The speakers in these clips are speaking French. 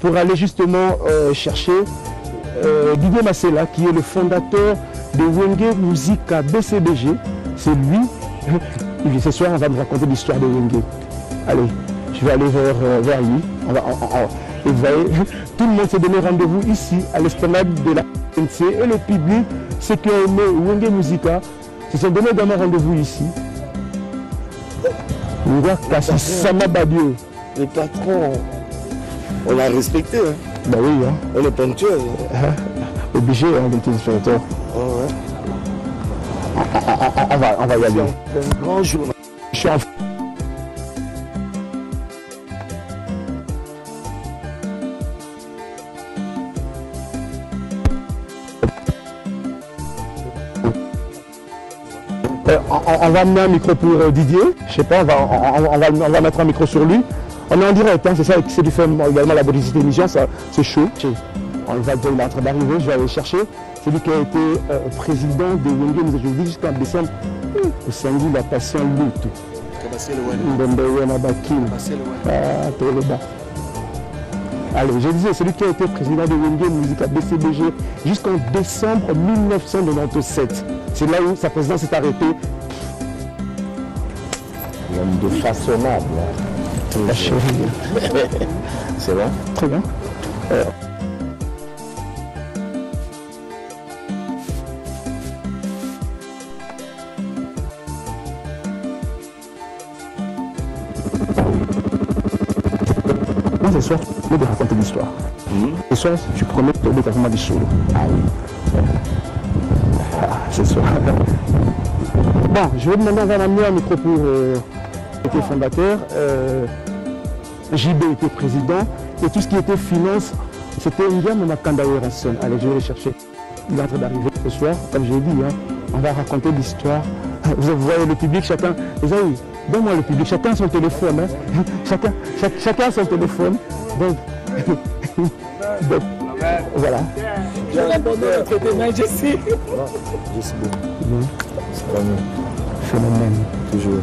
pour aller justement chercher Didier Masela, qui est le fondateur de Wenge Musica BCBG. C'est lui. Ce soir, on va me raconter l'histoire de Wenge. Allez, je vais aller vers lui. Et vous voyez, tout le monde s'est donné rendez-vous ici, à l'esplanade de la NC. Et le public, ceux qui ont aimé Wenge Musica, se sont donné également rendez-vous ici. Le patron, on l'a respecté. Hein. Ben oui, hein. On est ponctuel. Hein. Obligé d'être inspecteur. On va y aller. C'est un grand jour. Je suis en... On va amener un micro pour Didier, je sais pas, on va mettre un micro sur lui. On est en direct, hein, c'est ça, c'est du fait également la publicité émission, c'est chaud. On va dire, il est en train d'arriver, je vais aller chercher. C'est lui qui a été président de Wenge Musica BCBG jusqu'en décembre. Au sein de la passion lutte. Allez, je disais, c'est lui qui a été président de Wenge Musica BCBG jusqu'en décembre 1997. C'est là où sa présidence s'est arrêtée. L'homme de façonnable. C'est bon. Très bien. Moi, ce soir, tu peux te raconter l'histoire. Ce soir, tu promets de te raconter l'histoire. Ah oui. Ce soir. Bon, je vais demander à l'amener un micro pour... était fondateur, JB était président, et tout ce qui était finance, c'était Olivier Maka. Allez, je vais les chercher. Il est en train d'arriver ce soir, comme je l'ai dit, hein, on va raconter l'histoire. Vous voyez le public, chacun, vous avez, donne-moi le public, chacun son téléphone, hein. Chacun son téléphone. Donc, voilà. Je vais abandonner notre témoin, je sais. Je sais beaucoup. C'est pas mieux. Phénomène. Toujours.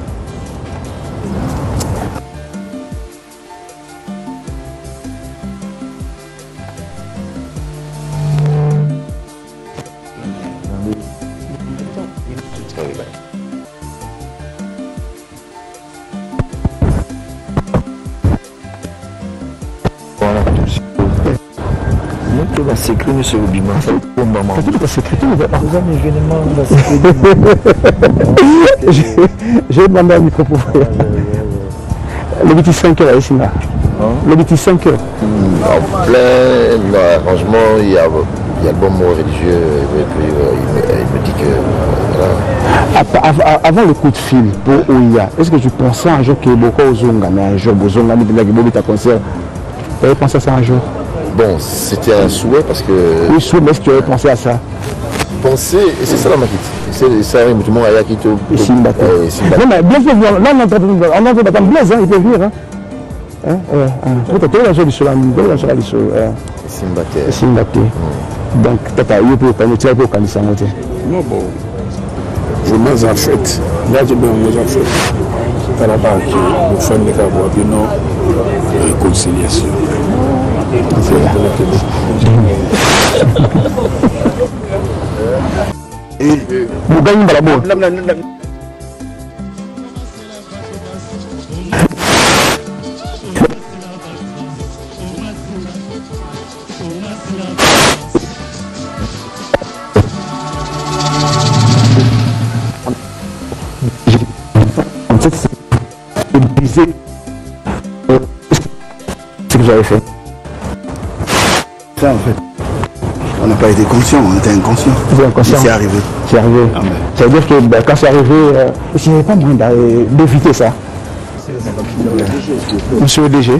J'ai demandé un micro pour vous. Le petit 5 heures ici. Le petit 5 heures. En plein arrangement, il y a le bon mot religieux. Et puis, il me dit que. Voilà. Avant le coup de fil pour Ouira, est-ce que tu pensais un jour que beaucoup aux Zonga, mais un jour, Bozonga, Bobita concert, tu avais pensé à ça un jour? Bon, c'était un souhait parce que... Oui, souhait, mais est-ce que tu avais pensé à ça? Penser, et c'est ça la maquette. C'est ça, mais tout le monde a acquitté. Et c'est une bataille. Non, mais Blaise peut venir. Là, on a entendu battre Blaise, il peut venir. Tout à l'heure, du soleil, du soleil. C'est une bataille. C'est une bataille. Donc, tata, il peut pas nous tirer pour qu'on s'en monte. Non, bon. Je mange en fait. Là, je mange en fait. À la banque, le fond de Cabo, puis non, réconciliation. C'est ce que j'avais fait. Ça, en fait. On n'a pas été conscient, on était inconscient. C'est arrivé. C'est arrivé. Ça veut dire que ben, quand c'est arrivé, il n'y avait pas moyen d'éviter ça. Monsieur le DG.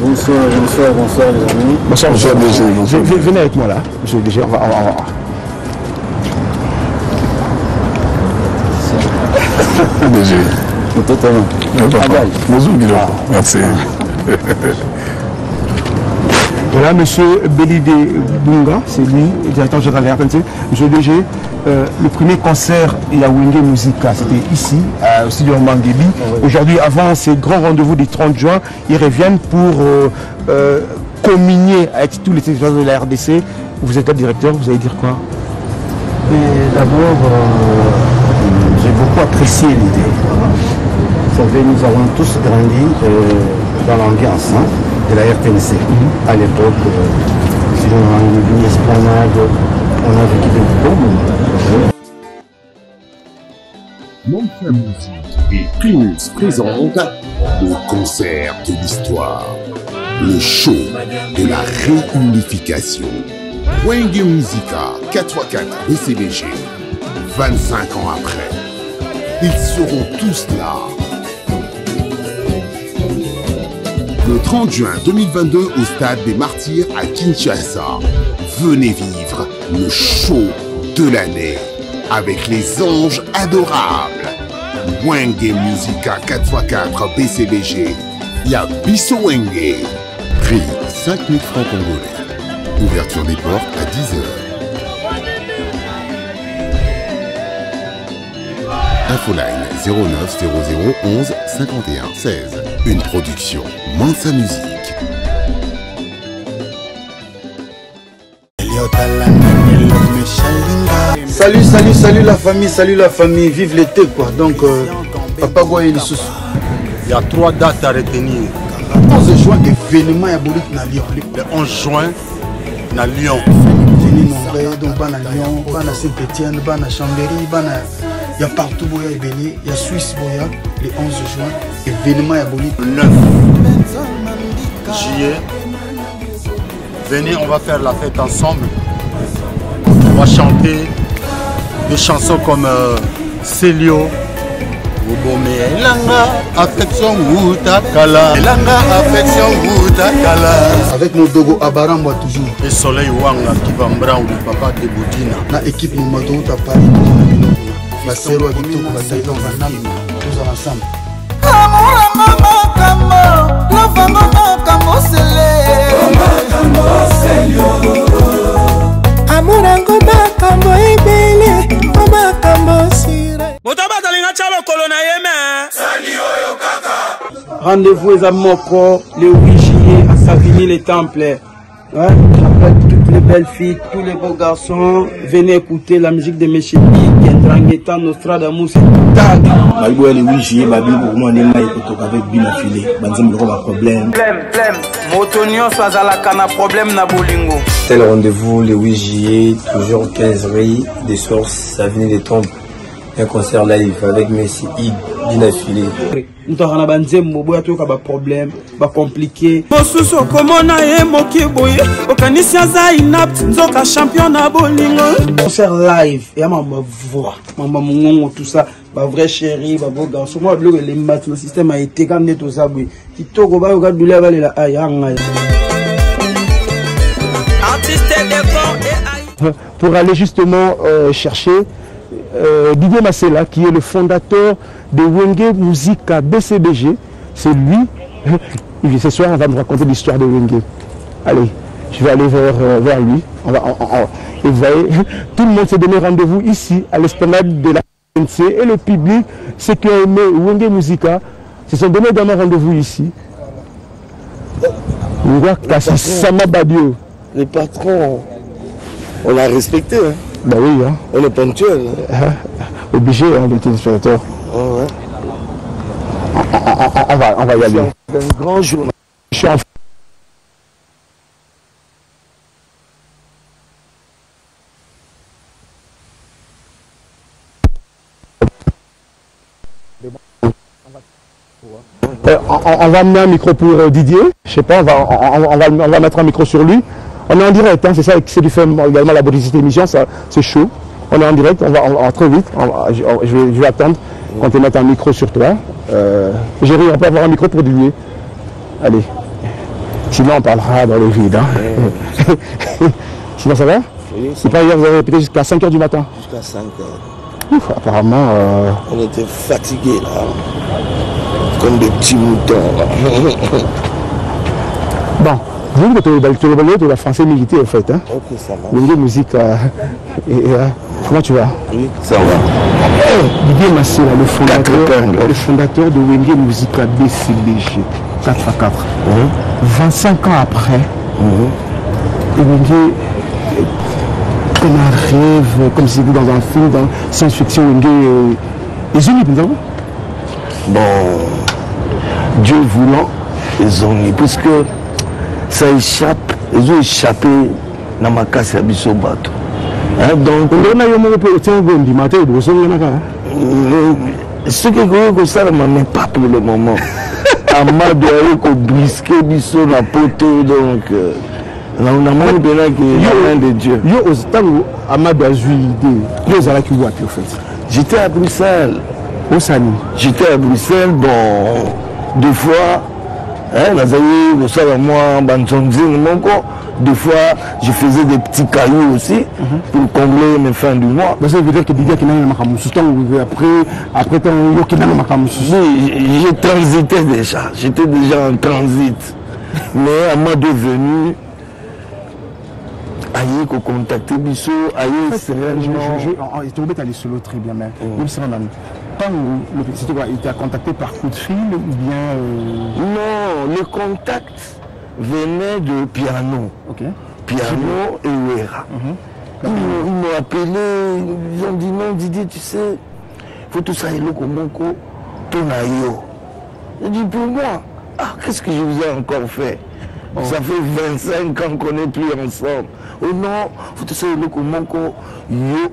Bonsoir, bonsoir, bonsoir les amis. Bonsoir, monsieur le DG. Bonsoir. Venez avec moi là, monsieur le DG. On va. DG. Totalement. Bonjour Guillaume. Merci. Voilà, monsieur Bélidé Bunga, c'est lui, directeur général de RTNC. Monsieur DG, le premier concert à Wenge Musica, c'était ici, au studio Mangébi. Aujourd'hui, avant ces grands rendez-vous du 30 juin, ils reviennent pour communier avec tous les territoires de la RDC. Vous êtes le directeur, vous allez dire quoi? D'abord, j'ai beaucoup apprécié l'idée. Vous savez, nous avons tous grandi dans l'ambiance de la RTNC. À l'époque, si on a une esplanade, on a vécu des bons moments. Mansa Musique et Primus présentent le concert de l'histoire, le show de la réunification. Wenge Musica 4x4 BCBG, 25 ans après, ils seront tous là. Le 30 juin 2022 au Stade des Martyrs à Kinshasa, venez vivre le show de l'année avec les anges adorables. Wenge Musica 4x4 BCBG, ya biso Wenge. Prix 5000 francs congolais. Ouverture des portes à 10h. Infoline 09 00 11 51 16. Une production Mansa Musique. Salut, salut, salut la famille, vive l'été quoi. Donc, Papa Goyen, il y a 3 dates à retenir. Le 11 juin, événement abolique à Lyon. Le 11 juin, à Lyon. Donc, pas à Lyon, pas à Saint-Étienne, pas à Chambéry, pas à... Il y a partout Boya et Bélidé, il y a Suisse Boya, le 11 juin, événement aboli. Le 9 juillet, venez, on va faire la fête ensemble. On va chanter des chansons comme Célio, Obome, Langa, Affection Wutakala, Langa, Affection Wutakala. Avec nos dogo Abaramba toujours. Et Soleil Wanga qui va m'branler le papa de Boudina. La équipe nous m'a donné à Paris. La serre avec tout, la taille dans la name, tous ensemble. Rendez-vous les Amoko le 8 juillet à Savigny les Temples. Toutes les belles filles, tous les beaux garçons, venez écouter la musique de Michikeva qui est Trangueta, Nostradamus et Tag. Malgré les 8 juillet, ma bille pour moi, les mailles autour avec Bima Filé. Banzim, le problème. Problème. Motonion, soit à la canne, problème, Nabolingo. C'est le rendez-vous le 8 juillet, toujours 15 riz, des sources, avenue des Temples. Un concert live avec Messi, Bima Filé. Nous avons un problème, un compliqué. Concert live, et ma voix, ma maman, tout ça, ma vraie chérie, ma beau garçon. Moi, les maths, le système a été gagné tout ça. Qui tourne, regarde, du lève, la aïe. Pour aller justement chercher. Didier Masela, qui est le fondateur de Wenge Musica BCBG, c'est lui. Et ce soir, on va me raconter l'histoire de Wenge. Allez, je vais aller vers lui. Et vous voyez, tout le monde s'est donné rendez-vous ici, à l'esplanade de la NC, et le public, ceux qui ont aimé Wenge Musica, se sont donnés un rendez-vous ici. Le patron, on l'a respecté. Hein. Bah ben oui, hein. On est ponctuel. Hein. Obligé, hein, d'être inspecteur. Oh, ouais. On va y aller. Un grand jour. Je suis en... on va amener un micro pour Didier. Je sais pas, on va mettre un micro sur lui. On est en direct, hein, c'est ça, c'est du fait également la beauté de cette émission, c'est chaud. On est en direct, on va très vite, je vais attendre quand on mette un micro sur toi. Géry, on peut avoir un micro pour Didier. Allez, sinon on parlera dans le vide. Hein. Sinon ça va? Oui. C'est pas hier, vous avez répété jusqu'à 5h du matin? Jusqu'à 5h. Ouf, apparemment... On était fatigués là, comme des petits moutons. Bon. Je veux que tu aies la française militaire en fait. Hein? Ok, ça va. Wenge Musica. Comment tu vas? Oui, ça va. Didier Masela, le fondateur de Wenge Musica BCBG 4×4. 25 ans après, Wenge, comme un rêve, comme si vous dans un film, dans science-fiction, Wenge est unique, non? Bon, Dieu voulant, ils ont mis, puisque ça échappe, ils ont échappé dans ma casse à Bissobato. Donc, on a eu mon petit bon dimanche, ce que je ça ne m'en est pas pour le moment. Amadou Diaby, brisqué, Bissot, la potée, donc. Là, on a mal de là qu'il y a un de Dieu. Yo, aux temps où Amadou a eu l'idée, yo, ça l'a qui voit, en fait. J'étais à Bruxelles. Au Sani. J'étais à Bruxelles, bon, deux fois. Hein, là, ça y est, au Sani, moi, Bantonzine, mon corps. Des fois, je faisais des petits cailloux aussi pour combler mes fins du mois. Ça veut dire que Didier qui n'a pas de après tant qu'il n'a pas de j'ai transité déjà. J'étais déjà en transit. Mais à moi devenu, aïe, qu'on contactait Bissot, aïe, sérieusement. Il est tombé allé sur l'autre très bien, mais il s'en a mis. Il t'a contacté par coup de fil ou bien. Non, le contact venait de piano, piano et Ouira. Ils m'ont appelé, ils ont dit non Didier, tu sais, il faut tout ça, il J'ai dit pour moi, ah, qu'est-ce que je vous ai encore fait? Ça fait 25 ans qu'on n'est plus ensemble. Oh non, il faut tout ça, il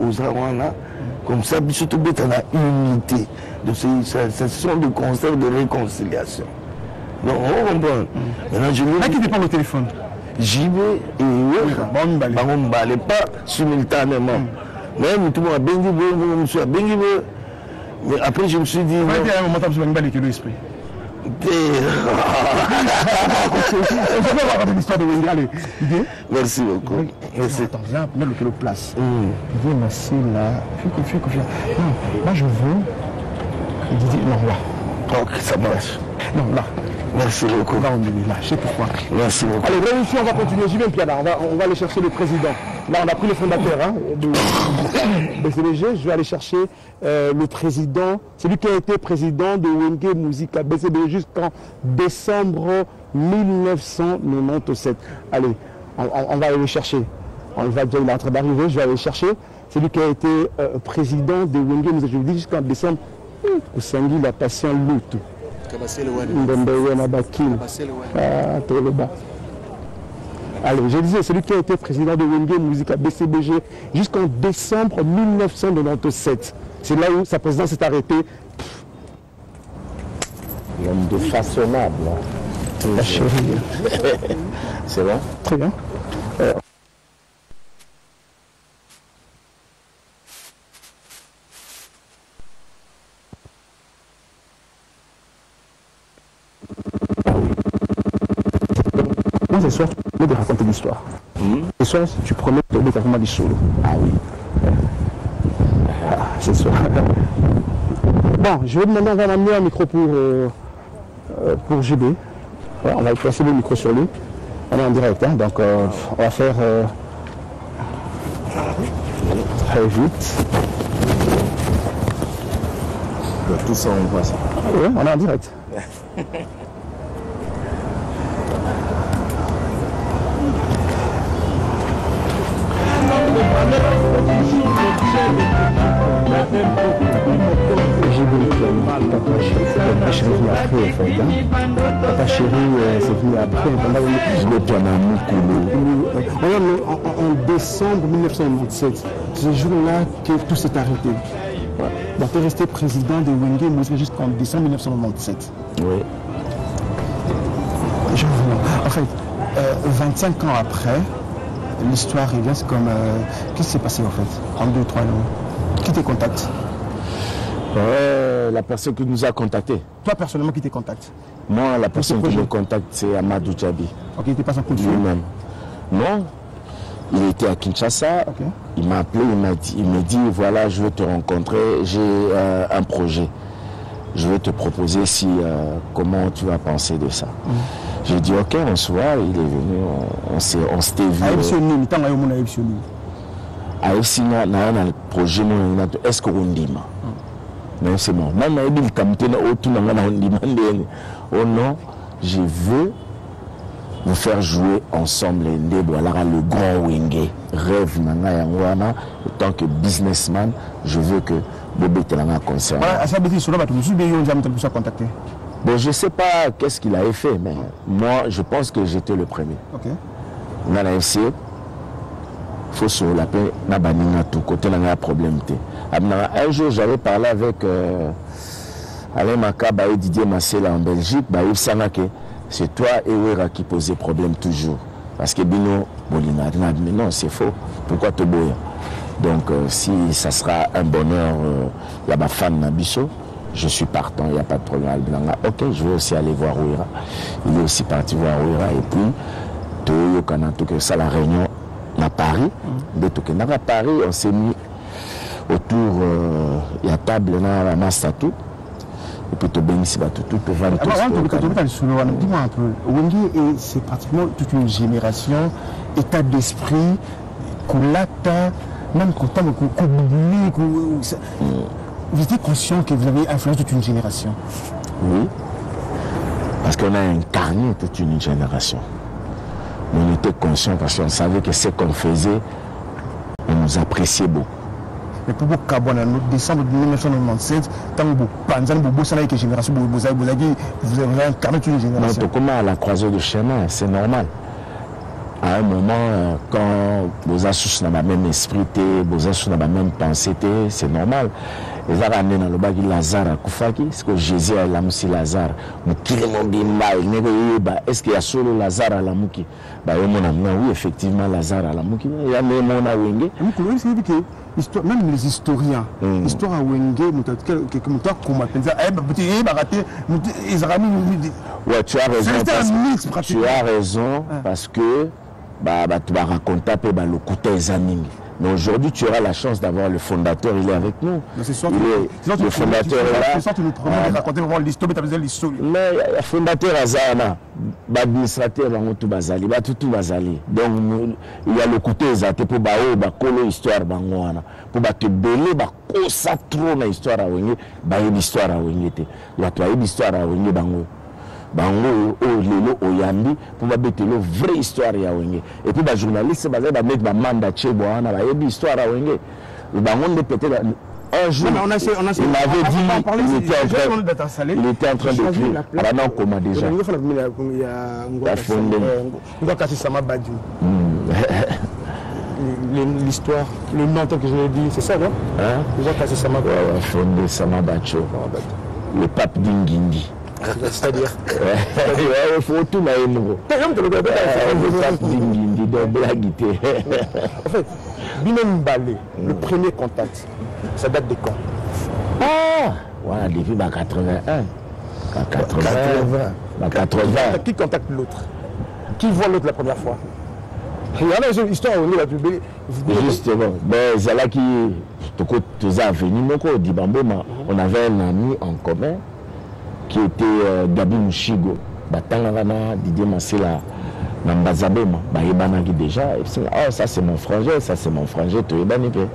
comme ça, surtout bête à la unité. Ce sont des concerts de réconciliation. Non, on comprend. Maintenant, je me. Qui dépend le téléphone? JB et Ouira. On ne balait pas simultanément. Même tout le monde a bien dit, mais après, je me suis dit. On va dire à un moment, tu vas me balayer que l'esprit. Merci beaucoup. Merci. Attends, viens, mets le place. Didier Masela. Moi, je veux. Didier, non, là. Ok, ça marche. Non, là. Merci beaucoup. Là, on est là. Je sais pourquoi. Merci beaucoup. Allez, là aussi, on va continuer. J'y vais, Piana. On va aller chercher le président. Là, on a pris le fondateur de BCBG. Je vais aller chercher le président, celui qui a été président de Wenge Musica BCBG jusqu'en décembre 1997. Allez, on va aller le chercher. On va dire qu'il est en train d'arriver. Je vais aller le chercher. Celui qui a été président de Wenge Musica, je vous dis, jusqu'en décembre. Au Sangui, la passion lutte. Alors, je disais, celui qui a été président de Wenge Musica BCBG jusqu'en décembre 1997. C'est là où sa présidence s'est arrêtée. L'homme de façonnable. La chérie. C'est bon? Très bien. Ce soir, tu promets de raconter l'histoire. Ce soir, tu promets de raconter l'histoire. Ah oui. Ah, ce soir. Bon, je vais demander, on va amener un micro pour JB. Voilà, on va placer le micro sur lui. On est en direct, hein, donc on va faire très vite. Tout ça, on voit ça. Oui, on est en direct. Ta chérie, c'est venu après. En décembre 1997, ce jour-là que tout s'est arrêté. Donc tu es resté président de Wenge Musica jusqu'en décembre 1997. Oui. En fait, 25 ans après, l'histoire revient, c'est comme... Qu'est-ce qui s'est passé en fait? En 2 ou 3 ans. Qui te contacte? La personne qui nous a contacté. Toi personnellement, qui te contacte? Moi, la personne qui me contacte, c'est Amadou Diaby. Ok, il n'était pas un coup de fil? Lui-même. Non, il était à Kinshasa. Okay. Il m'a appelé, il me dit, voilà, je veux te rencontrer, j'ai un projet. Je veux te proposer si, comment tu vas penser de ça. J'ai dit, ok, on se voit, il est venu, on s'était vu. Ah, aesina na na projet na est-ce qu'on ndima non c'est bon na na il comité na autour na na ndima ndene oh non je veux vous faire jouer ensemble les voilà le grand Wenge rêve na na yangwana en tant que businessman je veux que bébé telanga concert à ça bêtise sur là tu me suis bien jamais tu peux contacter bon je sais pas qu'est-ce qu'il avait fait mais moi je pense que j'étais le premier OK on a essayé faut sur la paix na banina tout côté na problème té un jour j'avais parlé avec Alain Maka et Didier Masela en Belgique baï sanake c'est toi et Ouira qui posez problème toujours parce que bino bolina mais non c'est faux pourquoi te boya donc si ça sera un bonheur y a ma femme na biso je suis partant il n'y a pas de problème Albenanga OK je vais aussi aller voir Ouira il est aussi parti voir Ouira et puis tout kana tout que ça la réunion à Paris, de Tokena à Paris, on s'est mis autour de la table, la masse à tout. Et puis tout bénisse, tout peut valoir. Dis-moi un peu, Wenge, c'est pratiquement toute une génération, état d'esprit, Koulata, même quand on vous étiez conscient que vous avez influencé toute une génération. Oui, parce qu'on a incarné toute une génération. On était conscients parce qu'on savait que ce qu'on faisait, on nous appréciait beaucoup. Mais pour beaucoup de décembre 1997, tant que vous avez incarné une génération. Non, comment à la croisée du chemin, c'est normal. À un moment, quand vous êtes dans le même esprit, vous êtes dans la même pensée, c'est normal. Et ça ramène dans le bas Lazare à Koufaki, ce que Jésus a l'amousi Lazare. Est-ce qu'il y a solo Lazare à l'amouki? Oui, effectivement, Lazare à l'amouki. Il y a même on a Wenge. Même les historiens, l'histoire à Wenge, ouais, tu as raison. Tu as raison parce que tu vas raconter un peu le coup des amis. Mais aujourd'hui, tu auras la chance d'avoir le fondateur, il est avec nous. Le fondateur est là. C'est ça que tu nous promets de raconter l'histoire, mais le fondateur Azana, l'administrateur, tout Bazali, tout Bazali. Donc, il y a le côté Zate pour Bao, Bacolo, histoire Bangwana. Pour te belé, Baco, ça trop dans l'histoire à Wenge, Bayo, l'histoire à Wenge. Il y a toi, l'histoire à Wenge, Bango. Bango, Lelo, Oyambi, pour mettre la vraie histoire à Wenge. Et puis, les journalistes, ils vont mettre un mandat chez Boana, ils vont mettre l'histoire à Wenge. Le Bango, peut-être un jour, il m'avait dit qu'il était en train de crier. Ah non, comment déjà ? Il a fondé. L'histoire, le nom que je l'ai dit, c'est ça, non ? Il a fondé Samabacho, le pape d'Ingindi. C'est-à-dire il faut tout maïno. En fait, Binem Balé, le premier contact, ça date de quand? Ah voilà, depuis 81. 80. Qui contacte l'autre? Qui voit l'autre la première fois? Il y a une histoire où on est la publier. Justement, ben Zala qui tous à venir, on avait un ami en commun qui était Gabi Mouchigo, Bata Lavana, Didier Masela, Nambazabema, Bayebanagi déjà, et puis oh ça c'est mon frangé, tu es banipé.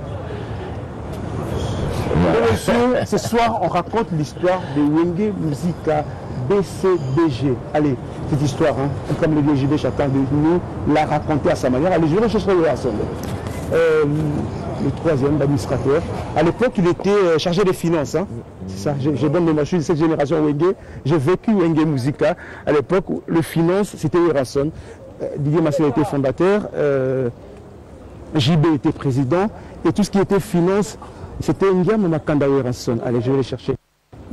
Ce soir on raconte l'histoire de Wenge Musica BCBG. Allez, cette histoire, hein, comme le vieux JB, chacun de nous l'a raconté à sa manière. Allez, je vais chercher Werrason. Le troisième administrateur. À l'époque, il était chargé des finances. Hein. Ça, je donne mes machines de cette génération Wenge. J'ai vécu Wenge Musica. À l'époque, le finance, c'était Werrason. Didier Masela était fondateur. JB était président. Et tout ce qui était finance, c'était Ngam Makanda Werrason. Allez, je vais les chercher.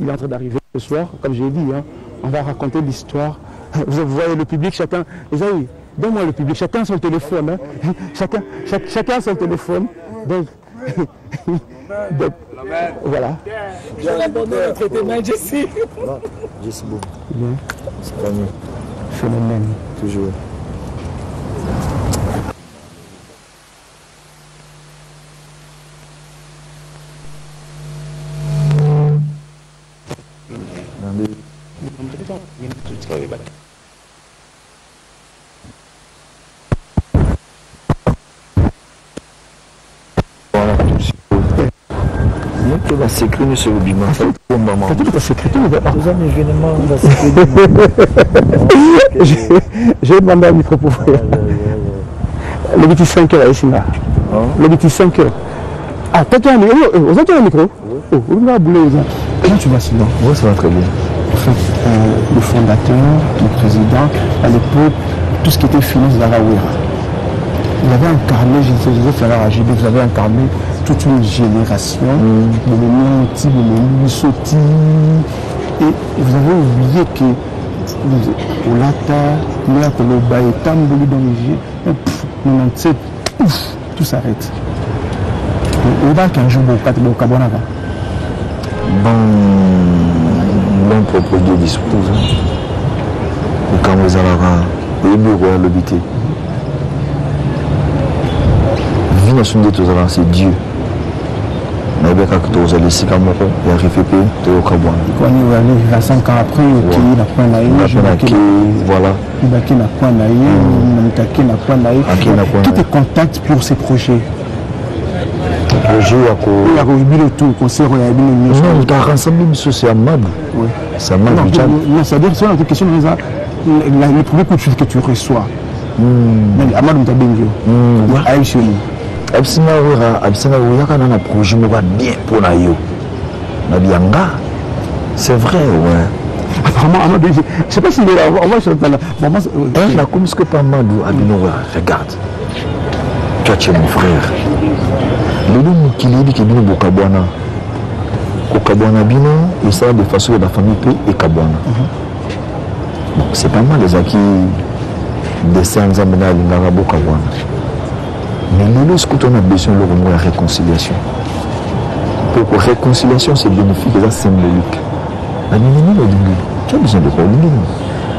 Il est en train d'arriver ce soir, comme j'ai dit. Hein, on va raconter l'histoire. Vous voyez le public, chacun. Les amis, donne-moi le public. Chacun son téléphone. Hein. Chacun son téléphone. Donc, voilà. Phénomène. Toujours. J'ai demandé à micro pour faire. Le petit 5 heures ici. Le petit 5 heures. Ah, t'as un micro? Vous avez un micro? Oh, on a boulé. Comment tu vas sinon? Oui, ça va très bien. En fait, le fondateur, le président, à l'époque, tout ce qui était finance dans la Ouira. Il avait incarné, je disais, à JB, vous avez incarné toute une génération de Ménouti, de Moussoti. Et vous avez oublié que Olata, Merkoloba et Tamboli dans les G, 97, ouf, tout s'arrête. On va qu'un jour, au Kabonava. Bon propos de dispose. Au Kamozara, le bureau à l'obité. C'est Dieu. Mais avec Actos, elle est si comme il y a RFP, tu es au Kabouan. Quand il va aller 25 ans après, il a point naïe. Voilà. Il a point naïe, il a point naïe. Tout est contact pour ses projets. Projet à quoi? Il a revu le tout, conseil royal. Non, tu as rassemblé une société amable. Oui. Ça m'a dit. Non, c'est-à-dire que c'est une question de les premiers coups de fil que tu reçois. Mais Amadou Diaby, il a aïe chez nous. Absina Ouira, Absina Ouira, quand on a un projet, on va bien pour Nayo. Nabianga, c'est vrai, ouais. Apparemment, Amadou, je ne sais pas si on va chanter là. La comme ce que Pamadou Abinoura, regarde. Toi, tu es mon frère. Le nom qui est dit qu'il est bon Kabouana. Kabouana Bino, il sera de façon de la famille P et Kabouana. Bon, c'est pas mal les acquis des 5 ans maintenant à l'Ingarabo Kabouana. Mais lorsqu'on a besoin de la réconciliation, pour la réconciliation, c'est bénéfique, c'est symbolique. Tu as besoin de quoi?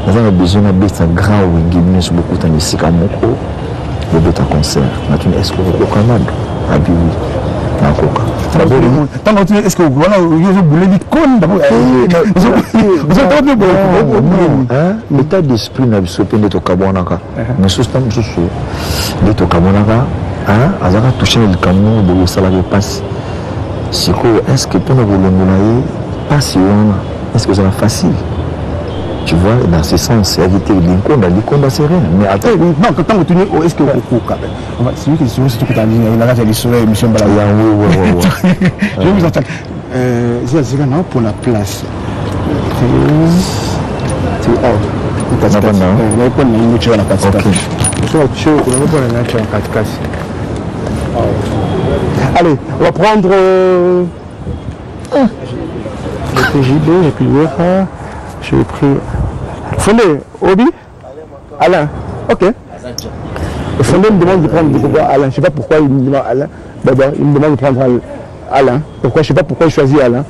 Tu as besoin d'un grand Wenge sur beaucoup de temps ici, le bêta concert. Est-ce que vous avez un à Bibi? Est-ce que vous avez l'état d'esprit n'a pas sauté de Tokabonaka. Mais ce temps, je suis de Tokabonaka. Azara touché le camion de salarié passe. C'est quoi? Est-ce que pour nous l'envoyer passe? Est-ce que ça va facile? Tu vois, dans ce sens, c'est agité. L'inconda, c'est rien. Mais attends, quand on continue, est-ce que vous pouvez? C'est lui qui se trouve, c'est tout que tu as dit. Il a le soleil, monsieur Balaya. Oui. Je vous attaque. C'est vraiment pour la place. C'est hors. On va prendre une voiture à la place. Allez, on va prendre j'ai pris JB, j'ai pris Ouira. J'ai pris. Fondé, Obi Alain. Ok. Fondé me demande de prendre Alain. Je ne sais pas pourquoi il me demande Alain. D'abord, il me demande de prendre Alain. Pourquoi? Je ne sais pas pourquoi il choisit Alain.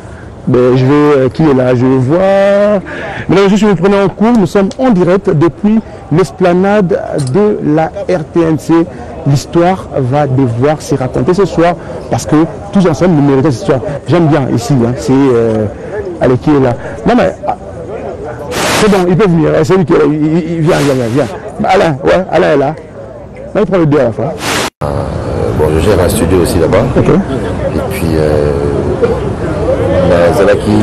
Ben, je vais. Qui est là? Je vais voir. Mesdames et messieurs, je vous prenais en cours. Nous sommes en direct depuis l'esplanade de la RTNC. L'histoire va devoir se raconter ce soir parce que tous ensemble nous méritons cette histoire. J'aime bien ici. Hein, c'est. Allez, qui est là? Non, mais. C'est bon, il peut venir. C'est lui qui est là. Il vient. Alain, ouais, Alain est là. Là, il prend le deux à la fois. Bon, je gère un studio aussi là-bas. Ok. Et puis. C'est là qui,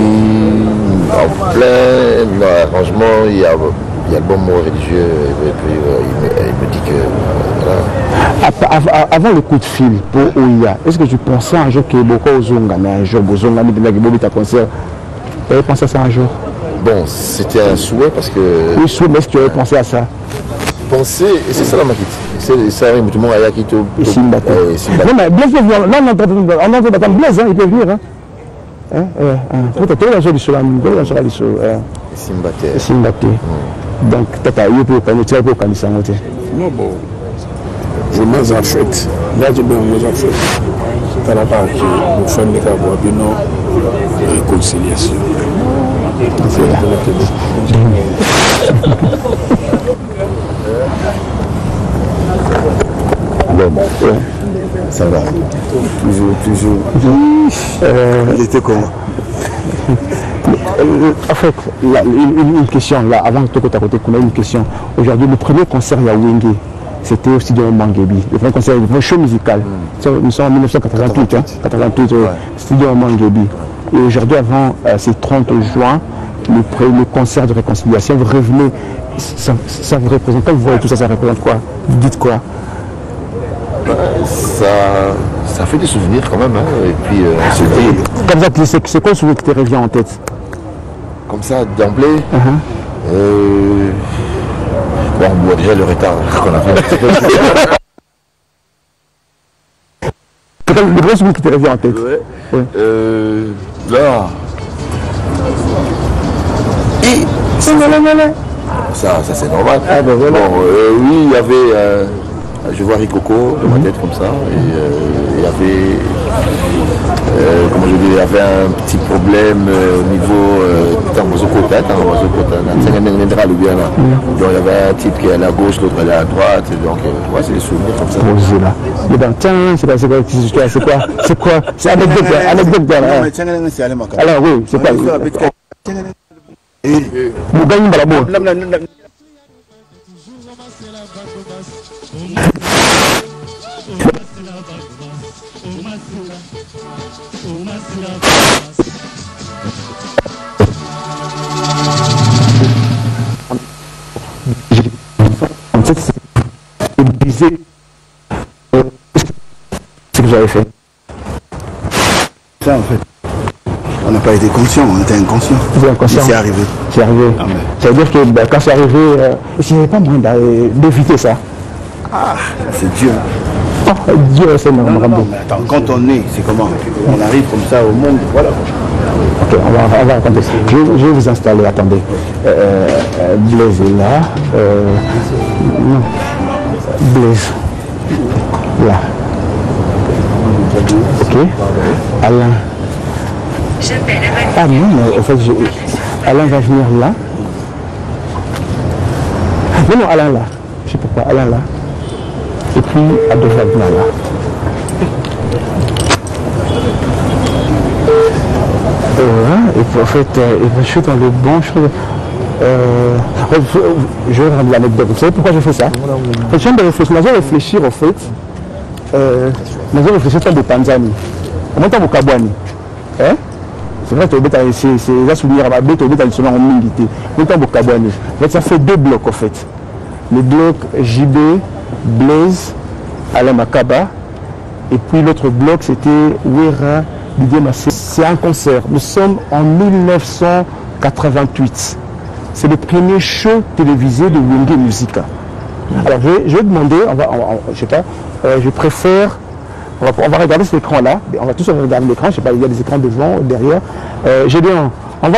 en plein arrangement, il y a le bon mot religieux, et puis il me dit que voilà. Avant le coup de fil pour Ouya, est-ce que tu pensais un jour que beaucoup aux Zonga, mais un jour, Bozonga, Nibinagibobita à concert, tu avais pensé à ça un jour? Bon, c'était un souhait parce que. Oui, souhait, mais est-ce que tu avais pensé à ça? Penser, et c'est ça la maquette. C'est un mouvement à Yakito. Ici, une bataille. Non, mais Blaise peut venir. Là, on entend battre Blaise, il peut venir. Peut-être la joie du soleil, la joie du soleil. Simbaté. Donc, tata, il peut pas nous tirer pour qu'on y s'en mette. Non, bon. Je m'en achète. Là, je m'en achète. T'as la part qui nous fait des cabois, bien non, réconciliation. C'est là. Bon, bon. Ça va. Toujours. Il était comment? En fait, là, une question, là, avant que tu aies une question. Aujourd'hui, le premier concert, il y a Wenge. c'était au studio Mangébi, le premier concert, le premier show musical. Nous sommes en 1988, hein, 88, ouais. Studio Mangébi. Et aujourd'hui, avant c'est 30 juin, le concert de réconciliation, vous revenez, ça vous représente, quand vous voyez tout ça, ça représente quoi? Vous dites quoi? Ça fait des souvenirs quand même, hein. Et puis on se dit... C'est quoi le souvenir qui te revient en tête? Comme ça, d'emblée, bon, on voit déjà le retard qu'on a fait. C'est quoi le gros souvenir qui te revient en tête? Ouais. Ouais. Là... Et... Ça c'est normal. Ah, ben voilà. Bon, oui, il y avait... je vois Rikoko dans ma tête comme ça, et il y avait, comment je dis, il y avait un petit problème au niveau il y avait un type qui est à la gauche, l'autre est à la droite, et donc c'est des souvenirs comme ça. Mais dans tiens, c'est quoi, c'est quoi, c'est quoi, c'est anecdote, anecdote. Alors oui, c'est pas. Nous gagnons la bourse. C'est ce que j'avais fait. Ça en fait. On n'a pas été conscient, on était inconscient. C'est arrivé. C'est arrivé. Ah, mais... Ça veut dire que ben, quand c'est arrivé, je n'avais pas moyen d'éviter ça. Ah, c'est Dieu. Oh, Dieu, c'est normal. Attends, quand on est, c'est comment? On arrive comme ça au monde, voilà. Ok, on va raconter. Je vais vous installer, attendez. Blaise est là. Blaise. Là. Ok. Alain. Ah non, mais en fait, Alain va venir là. Mais non, Alain là. Je sais pas pourquoi, Alain là. Et puis à deux fois là. Et puis en fait, je suis dans le bon, je vais rendre l'anecdote. Vous savez pourquoi je fais ça? Je viens de réfléchir, je vais réfléchir en fait. Je vais réfléchir tant de Tanzanie. En même temps, Kabwani. Hein? C'est vrai que c'est les souvenirs à ma bête, on est dans le sommet en milité. En même temps, Kabwani. En fait, ça fait deux blocs en fait. Le bloc JB, Blaise, Alain Makaba, et puis l'autre bloc c'était Ouira, Didier Masela. C'est un concert. Nous sommes en 1988. C'est le premier show télévisé de Wenge Musica. Alors je vais demander, je sais pas, je préfère, on va regarder cet écran là, on va tous regarder l'écran, je sais pas, il y a des écrans devant, derrière. J'ai bien, on va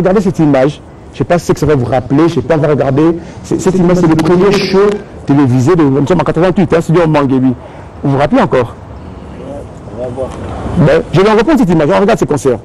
regarder cette image. Je ne sais pas si ça va vous rappeler, je ne sais pas, on va regarder. Cette image, c'est le premier show télévisé de. Nous sommes en 88, hein, studio Mangébi. Vous vous rappelez encore? On va voir. Ben, je vais en reprendre cette image, on regarde ce concert.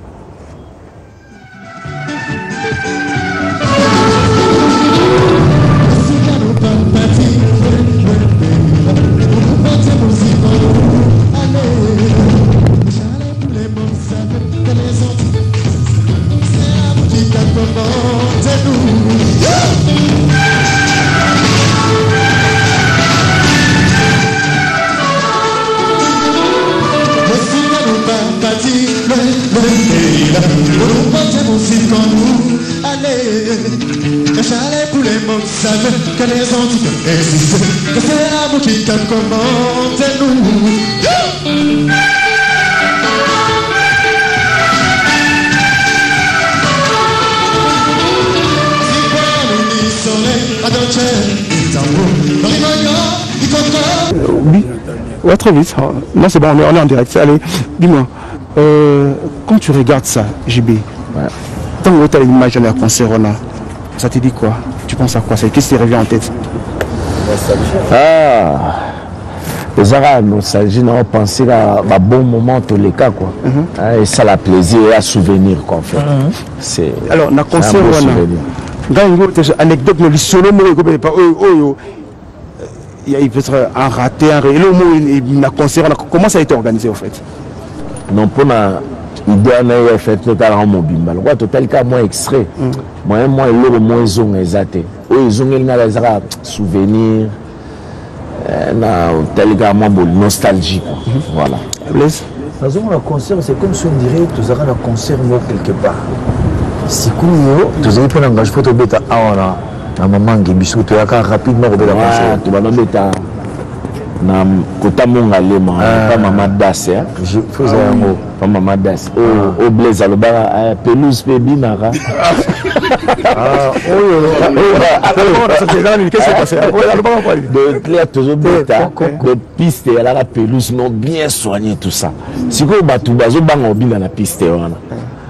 Que les antiques existent, que c'est la vous qui tape commande et nous. Si vous n'y serez à d'autres, il oui, ouais, très vite. Là, c'est bon, on est en direct. Allez, dis-moi, quand tu regardes ça, JB, tant que tu as l'image à la concert, ça te dit quoi? Tu penses à quoi? C'est qu'est-ce qui revient en tête? Ah, les Arabes, nostalgie, on pensait à un bon moment tous les cas, quoi. Et ça, la plaisir et à souvenir, quoi, en fait. C'est alors, on a conseillé un souvenir. Dans une anecdote, nous disons, il peut être un raté, un réel, on a conseillé. Comment ça a été organisé, en fait? Non, pour la. L'idée est faite totalement mobile. Le total cas moins extrait. Moi, il y a moins de souvenirs. na tel gars moi nostalgie quoi. Voilà. Blaise. Nous avons un concert, c'est comme si on dirait que nous avons un concert quelque part. Si nous avons un engagement de bêta, à maman qui bisoute, rapidement de la concert. Tu vas dans bêta. Na kota monga lema, pas maman dasse. Je faisais un mot, pas maman dasse. Oh, Blaise, alors bah pelouse baby nara. Ah, de piste, elle a la pelouse, non bien soigné tout ça. Si vous battez, vous bangez la piste.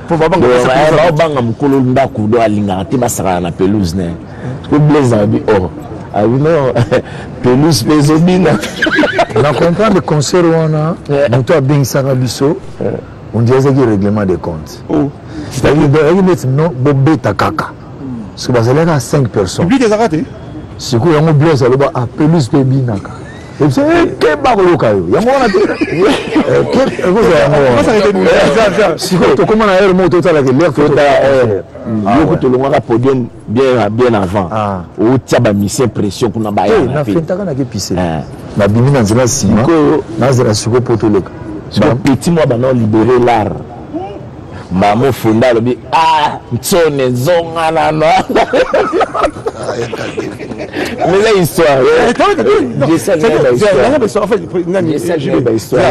Pour voir la pelouse. Ah oui, non, pelouse, pésobine. On comprend le concert où on a, on doit bien s'arrabisso, on dit qu'il y a un règlement des comptes. C'est-à-dire qu'il y a non, bobé takaka. Parce que Basile a 5 personnes. Le public est raté. C'est quoi, il y a un bleu, ça le bat à pelouse, pésobinaka. Et c'est quel barreau, il y a un moment. Si tu commandes un air, mon total avec l'air, tu as un podium bien avant. Où tu as mis cette pression qu'on a baillé. La fin de la pisse. La bimine dans la cime. Dans la sucre pour tout le monde. Petit moi, maintenant, libérer l'art. Maman Fonda le dit ah, tonne zonga la non. Mais la histoire. Je sais bien la histoire. En fait, je sais bien la histoire.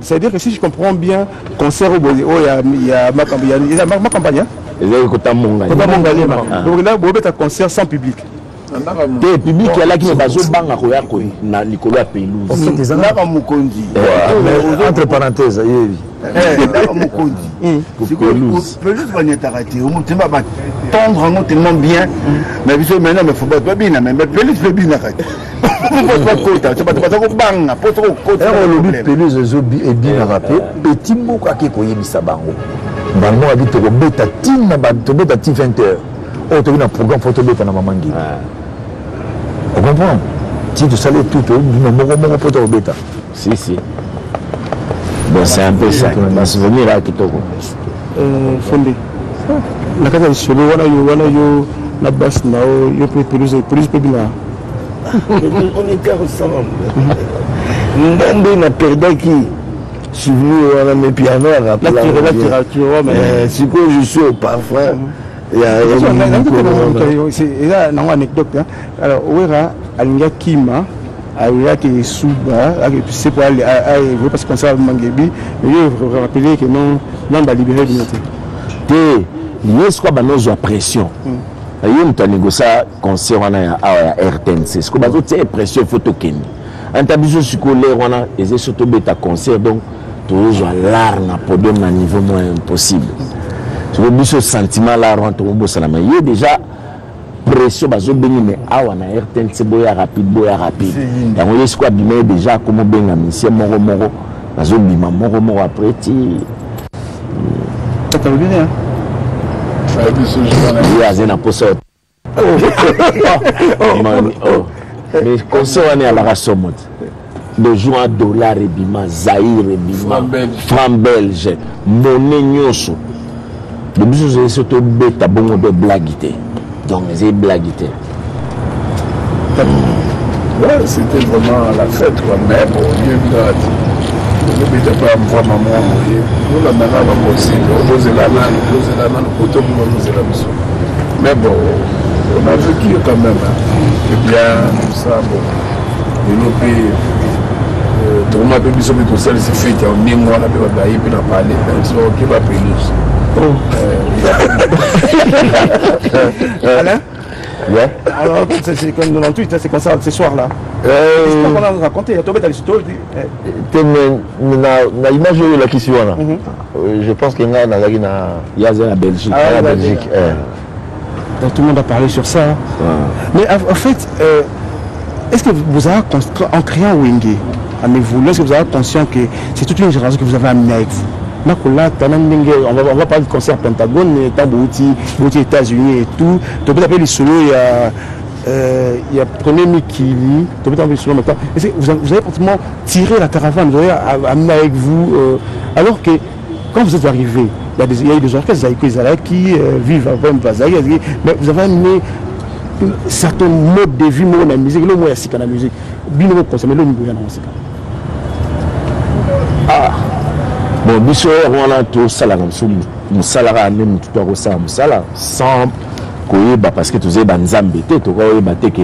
C'est-à-dire que si je comprends bien, concert au Bolé, il y a ma campagne. Il y a donc là, vous avez un concert sans public. Des publics qui a là qui entre parenthèses, tendre tellement bien, mais maintenant il faut pas bien, mais pelouse bien arrêté. On comprend. Si tu savais tout, tu ne peux pas. Si, si. Bon, c'est un peu ça. On a souvenir là qui tombe. Fondé. La carte est la basse, on était ensemble. Même perdu qui suis venu à mes pianos à la si je suis au parfum. Il y a une anecdote. Alors, Ouira, Alinga Kima, Alinga qui est Souba, c'est pour aller parce qu'on s'est Mangébi, mais je vous rappelle que non, non, va libérer l'unité. Il y a ce qu'on a besoin de pression. Il y a une concert à RTNC. Ce qu'on a besoin de pression, il faut toquer. En tableau scolaire, on a des autobêtes à concert, donc toujours l'arme à problème à niveau moins impossible. Ce sentiment là rentre au bout salama. Il y a déjà pression baso béni mais awa na RTNC boya rapide. Et on est quoi bien déjà comment bien monsieur moro baso bima moro après ti. Ça t'a bien hein. Ça dit ce journal. Il y a zéna pour ça. Oh. Mais concert on est à la rasomote. Le jour à dollar et bima Zaïre et bima franc belge monnaie nyoso. Le bisou, c'est surtout bête à bon de blaguité. Donc, c'est blaguité. Ouais, c'était vraiment la fête, quoi. Mais bon, il y a une date. Je ne peux pas voir maman mourir. Nous, la maman va aussi. Nous, c'est la main, nous, c'est la main, nous, c'est la main. Mais bon, on a vécu quand même. Et bien, tout ça, bon. Et nous, puis, tout le monde a pu se mettre au sol, c'est fait. Il y a un mimoire, on a pu parler, puis on a parlé. Ils sont qui va payer nous. Alain ouais. Alors, c'est comme dans l'entuit, c'est comme ça, ce soir-là. C'est pas qu'on a raconté, il a tombé dans les studios. La image de la question, je pense qu'il y a la Belgique. Ah, la Belgique. Donc, tout le monde a parlé sur ça. Mais en fait, est-ce que vous avez, en créant Wenge, aimez-vous, est-ce que vous avez conscience que c'est toute une génération que vous avez amenée avec vous? On va parler de concert Pentagone, Bouti, États-Unis et tout. Tu peux appeler les solos, il y a Premier Mikili, tu peux appeler les solos maintenant. Vous avez pratiquement tiré la caravane, vous avez amené avec vous. Alors que quand vous êtes arrivé, il y a eu des orchestres qui vivent à Pazaï, mais vous avez amené certains modes de vie, la musique, le moyen de la musique, bien nous consommer le niveau de la musique. Ah, bon, monsieur, on a tout salaire, nous salariés, nous tout au salaire, sans parce que tous les banzambés, tous les bantés que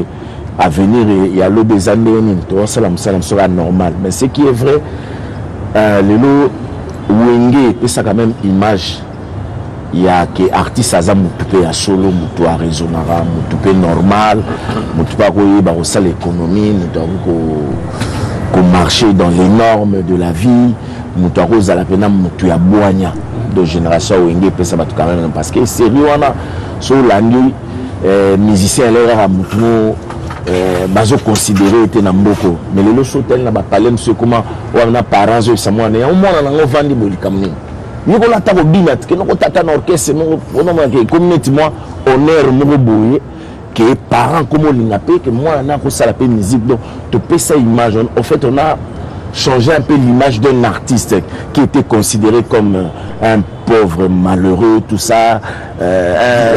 à venir il y a l'eau des années, tout au salaire, sera normal. Mais ce qui est vrai, le lot Wenge et ça quand même image. Il y a des artistes qui sont solo, qui sont raisonnables, qui sont normaux, qui sont dans l'économie, qui marchent dans les normes de la vie, qui sont de génération Wenge, parce que c'est lui qui est musicien, bazo considéré était namboko mais le hôtel n'a pas parlé de ce comment on a parents eux ça moi au moins on a vendu bolikamni niko la tabo bilat que niko tata na orchestre non on a que communauté moi honneur mon boye que parents comme l'ingapé que moi na ko sala pe musique donc te pesa image en fait on a changé un peu l'image d'un artiste qui était considéré comme un pauvre malheureux tout ça un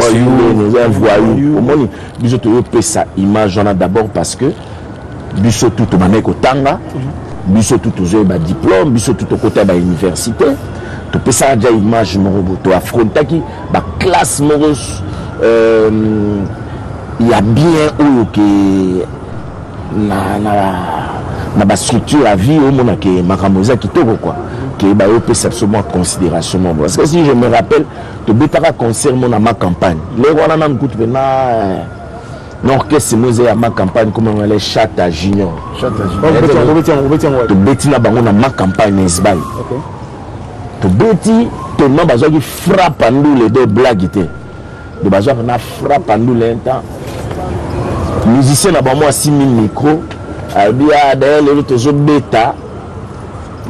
voyou au moins biso to pe sa image on a d'abord parce que biso tout to mané ko tanga biso tout to ba diplôme biso tout to côté ba université to pe sa déjà image mon roboto affronta qui ba classe mon il y a bien ou que na ba structure à vie au monde que makamoza qui toko quoi que ba yo pesa absolument considération parce que si je me rappelle de betara concert mon à ma campagne les voilà même coûte na l'orchestre musée à ma campagne comme on les chata junior de beti na bango na ma campagne esbal to beti to na bazo qui frappe en nous les deux blagues de bazo na frappe en nous l'intent musicien na ba moi 6000 micros abia d'ailleurs les autres zo beta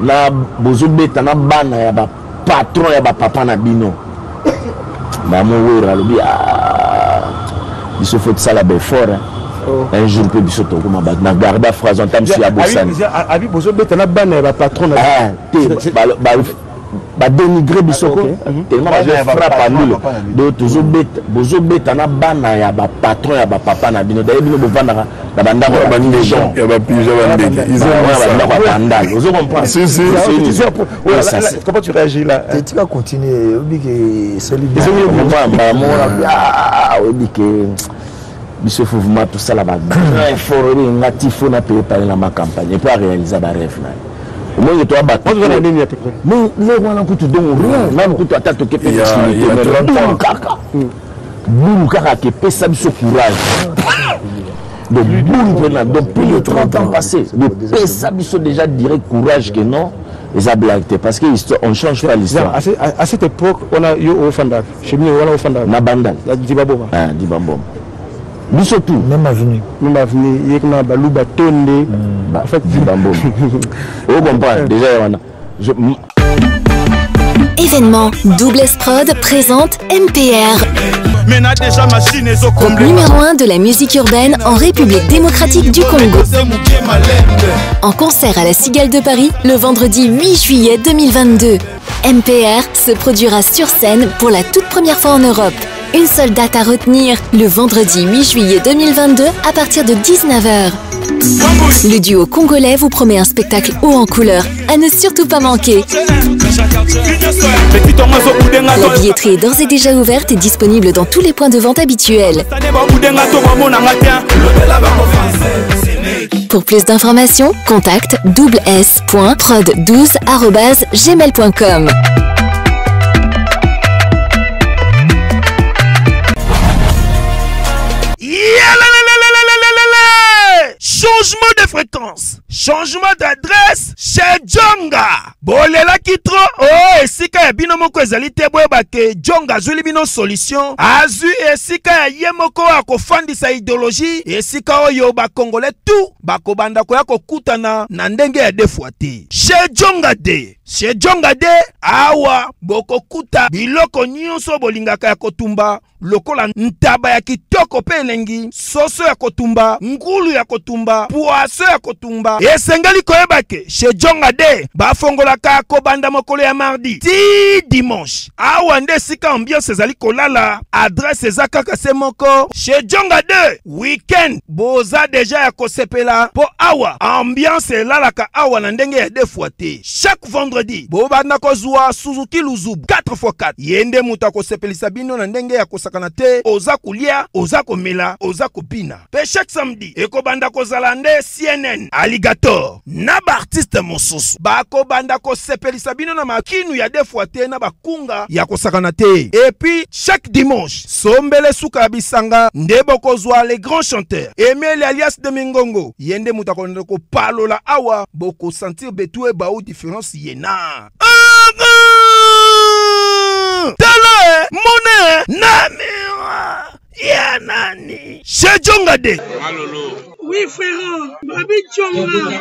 na bozo beta na bana ya ba patron ya ba papa na bino maman Ouira le bi il se faut ça la belle fort un jour peut biso to ma na garda phrase en termes sur abosan abi bozo beta na bana ya ba patron na ba dénigrer biso ko tellement je frappe à nous d'autres zo beta bozo beta na bana ya ba patron ya ba papa na bino d'ailleurs bino bo vanda la bande des gens. Ils ont comment tu réagis là? Tu vas continuer. Monsieur Fouvement, tout ça là-bas. Il faut payer par la campagne. Et pour réaliser ma rêve. Moi, je dois battre. Mais les gens n'ont tout donné. Même quand tu as attaqué, tu as courage. Donc, depuis les 30 ans passés, le ça a déjà direct courage que non, ils ont blagué parce qu'on ne change pas l'histoire. À cette époque, on a eu au Fandal. Chez nous, on a au Fandal. Na Bandal. Dibaboma. Ah, Dibaboma. Nous surtout. Même avenue. Même avenue. Il y a une balou bâtonné. En fait, Dibaboma. Vous comprenez, déjà, il y en a. Événement Double Prod présente MPR. Numéro 1 de la musique urbaine en République démocratique du Congo. En concert à la Cigale de Paris le vendredi 8 juillet 2022. MPR se produira sur scène pour la toute première fois en Europe. Une seule date à retenir, le vendredi 8 juillet 2022 à partir de 19h. Le duo congolais vous promet un spectacle haut en couleur, à ne surtout pas manquer. La billetterie est d'ores et déjà ouverte et disponible dans tous les points de vente habituels. Pour plus d'informations, contacte ws.prod12@gmail.com. Changement de fréquence, changement d'adresse chez Djonga. Bolela kitro, oh, esika ya bino moko ezali te boyeba ke Djonga azuli bino solution. Azu esika ya ye moko akofandisa idéologie, esika oyo ba Congolais tout bakobanda koya kokutana na ndenge ya defwa te. Chez Djonga de, chez Djonga de, awa bokokuta biloko nyonso bolingaka ya kotumba. Lokola ntaba ya kitoko pe elengi, soso ya kotumba, ngulu ya kotumba, poaso ya kotumba. Katumba. Et Sengali Koyebake, chez Djongade, Bafongola Kako Banda Mokole à mardi. Ti dimanche. Awande Sika ambiance Zali Kolala. Adresse Zaka Kasemoko. Chez Djongade, week-end. Boza déjà ya Kosepela. Po Awa. Ambiance Lalaka Awa Nandenge de Fouate. Chaque vendredi. Bobanda Kozua Suzuki Luzubu. 4×4. Yende Mouta Kosepeli Sabino Nandenge ya Kosakanate. Oza Kulia. Oza Komela. Oza Kopina. Pe chaque samedi. Eko Banda Kozalande. CNN. Alligator. Naba artiste Monsosu. Bako Banda Kosepeli Sabino Namakinu ya de Fouate. Naba Kunga ya Kosakanate. Et puis chaque dimanche. Sombele Souka Bisanga. Ndebo Kozua les grands chanteurs. Emile alias de Mingongo. Yende Mouta Kondoko Palola Awa. Boko sentir Betoué Baou différence Yena. Tala Mone Namira Yanani Chez Djongade. Oui frère, Babi Djonga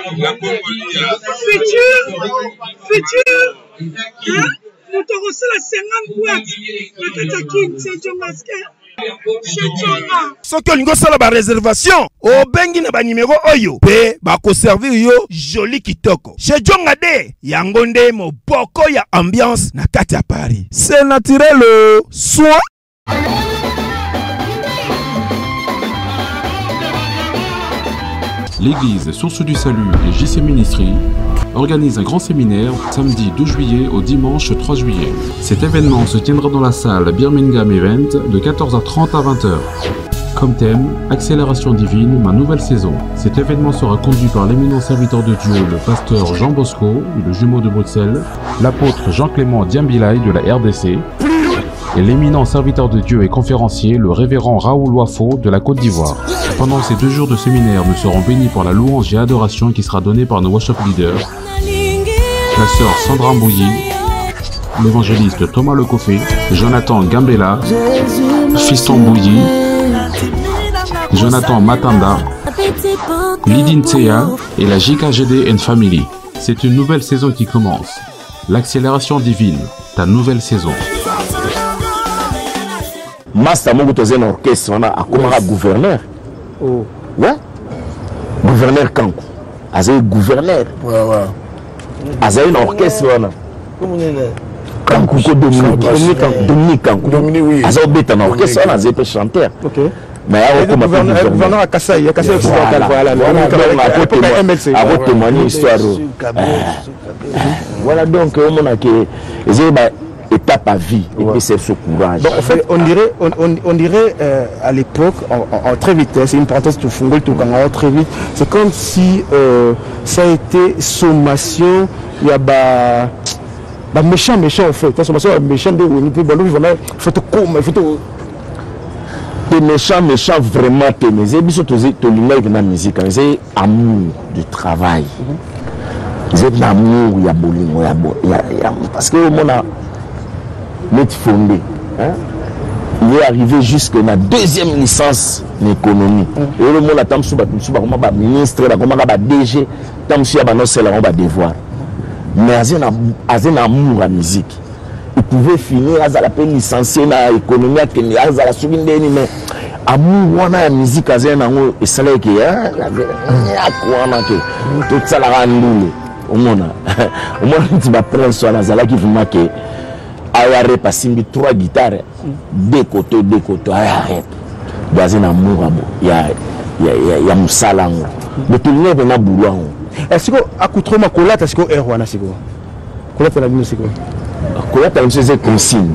Futur hein? Nous t'aurons la 50 boîtes. La Tatakin, c'est Djongaske Soki olingo sala ba réservation obengi na ba numéro oyo pe ba ko servir yo joli kitoko chez Djongade yango nde moboko ya ambiance na kati ya Paris c'est naturel soin. L'église Source du Salut et JC Ministries organise un grand séminaire samedi 12 juillet au dimanche 3 juillet. Cet événement se tiendra dans la salle Birmingham Event de 14h30 à 20h. Comme thème, Accélération divine, ma nouvelle saison. Cet événement sera conduit par l'éminent serviteur de Dieu, le pasteur Jean Bosco, le jumeau de Bruxelles, l'apôtre Jean-Clément Diambilay de la RDC et l'éminent serviteur de Dieu et conférencier, le révérend Raoul Wafo de la Côte d'Ivoire. Pendant ces 2 jours de séminaire, nous serons bénis par la louange et adoration qui sera donnée par nos worship leaders, la sœur Sandra Mbouilly, l'évangéliste Thomas Lecoffé, Jonathan Gambella, Fiston Mbouilly, Jonathan Matanda, Lidine Tseya et la JKGD and Family. C'est une nouvelle saison qui commence. L'accélération divine, ta nouvelle saison. Master Mogotozen orchestre, on a comme un gouverneur. Oh. Ouais. Gouverneur Kankou. Azaï gouverneur. Ouais, ouais. Azaï l'orchestre, on a. Comment est-ce Kankou, Dominique Kankou. Dominique, oui. Azaï bête en orchestre, on a Azaï chanteur. Ok. Mais on a gouverneur à Kassai, à Kassai occidental. Voilà, voilà. Avant de témoigner l'histoire. Voilà donc, on a que. Étape à vie, et puis c'est ce courage. Donc, en fait, on dirait à l'époque, en très vite, c'est une parenthèse tout fongole, tout kangawa, très vite, c'est comme si ça a été sommation, il y a bah méchant en fait, sommation méchant de Winnie, puis bon, voilà, il faut t'es méchant, vraiment t'es misé, puis surtout t'es l'image de la musique, c'est amour du travail, c'est l'amour, il y a boulot, parce que on a fondé. Hein? Il est arrivé jusqu'à la 2e licence en économie. Et le monde attend sous le ministre, le DG, tant que devoir. Mais il y a un amour à la musique. Il pouvait finir, à la licencié dans l'économie, mais amour à la musique, il y a un salaire qui est tout ça. Au monde, tu vas prendre soin de la qui vous marque. Ayare pasimbi 3 guitares, deux côtés, ayare. Basé na mourabo, ya musalango. Mais tout le monde na boulon. Est-ce que accoutrement collat est-ce que erwana c'est quoi? Collat la musique c'est quoi? Collat la musique c'est consigne.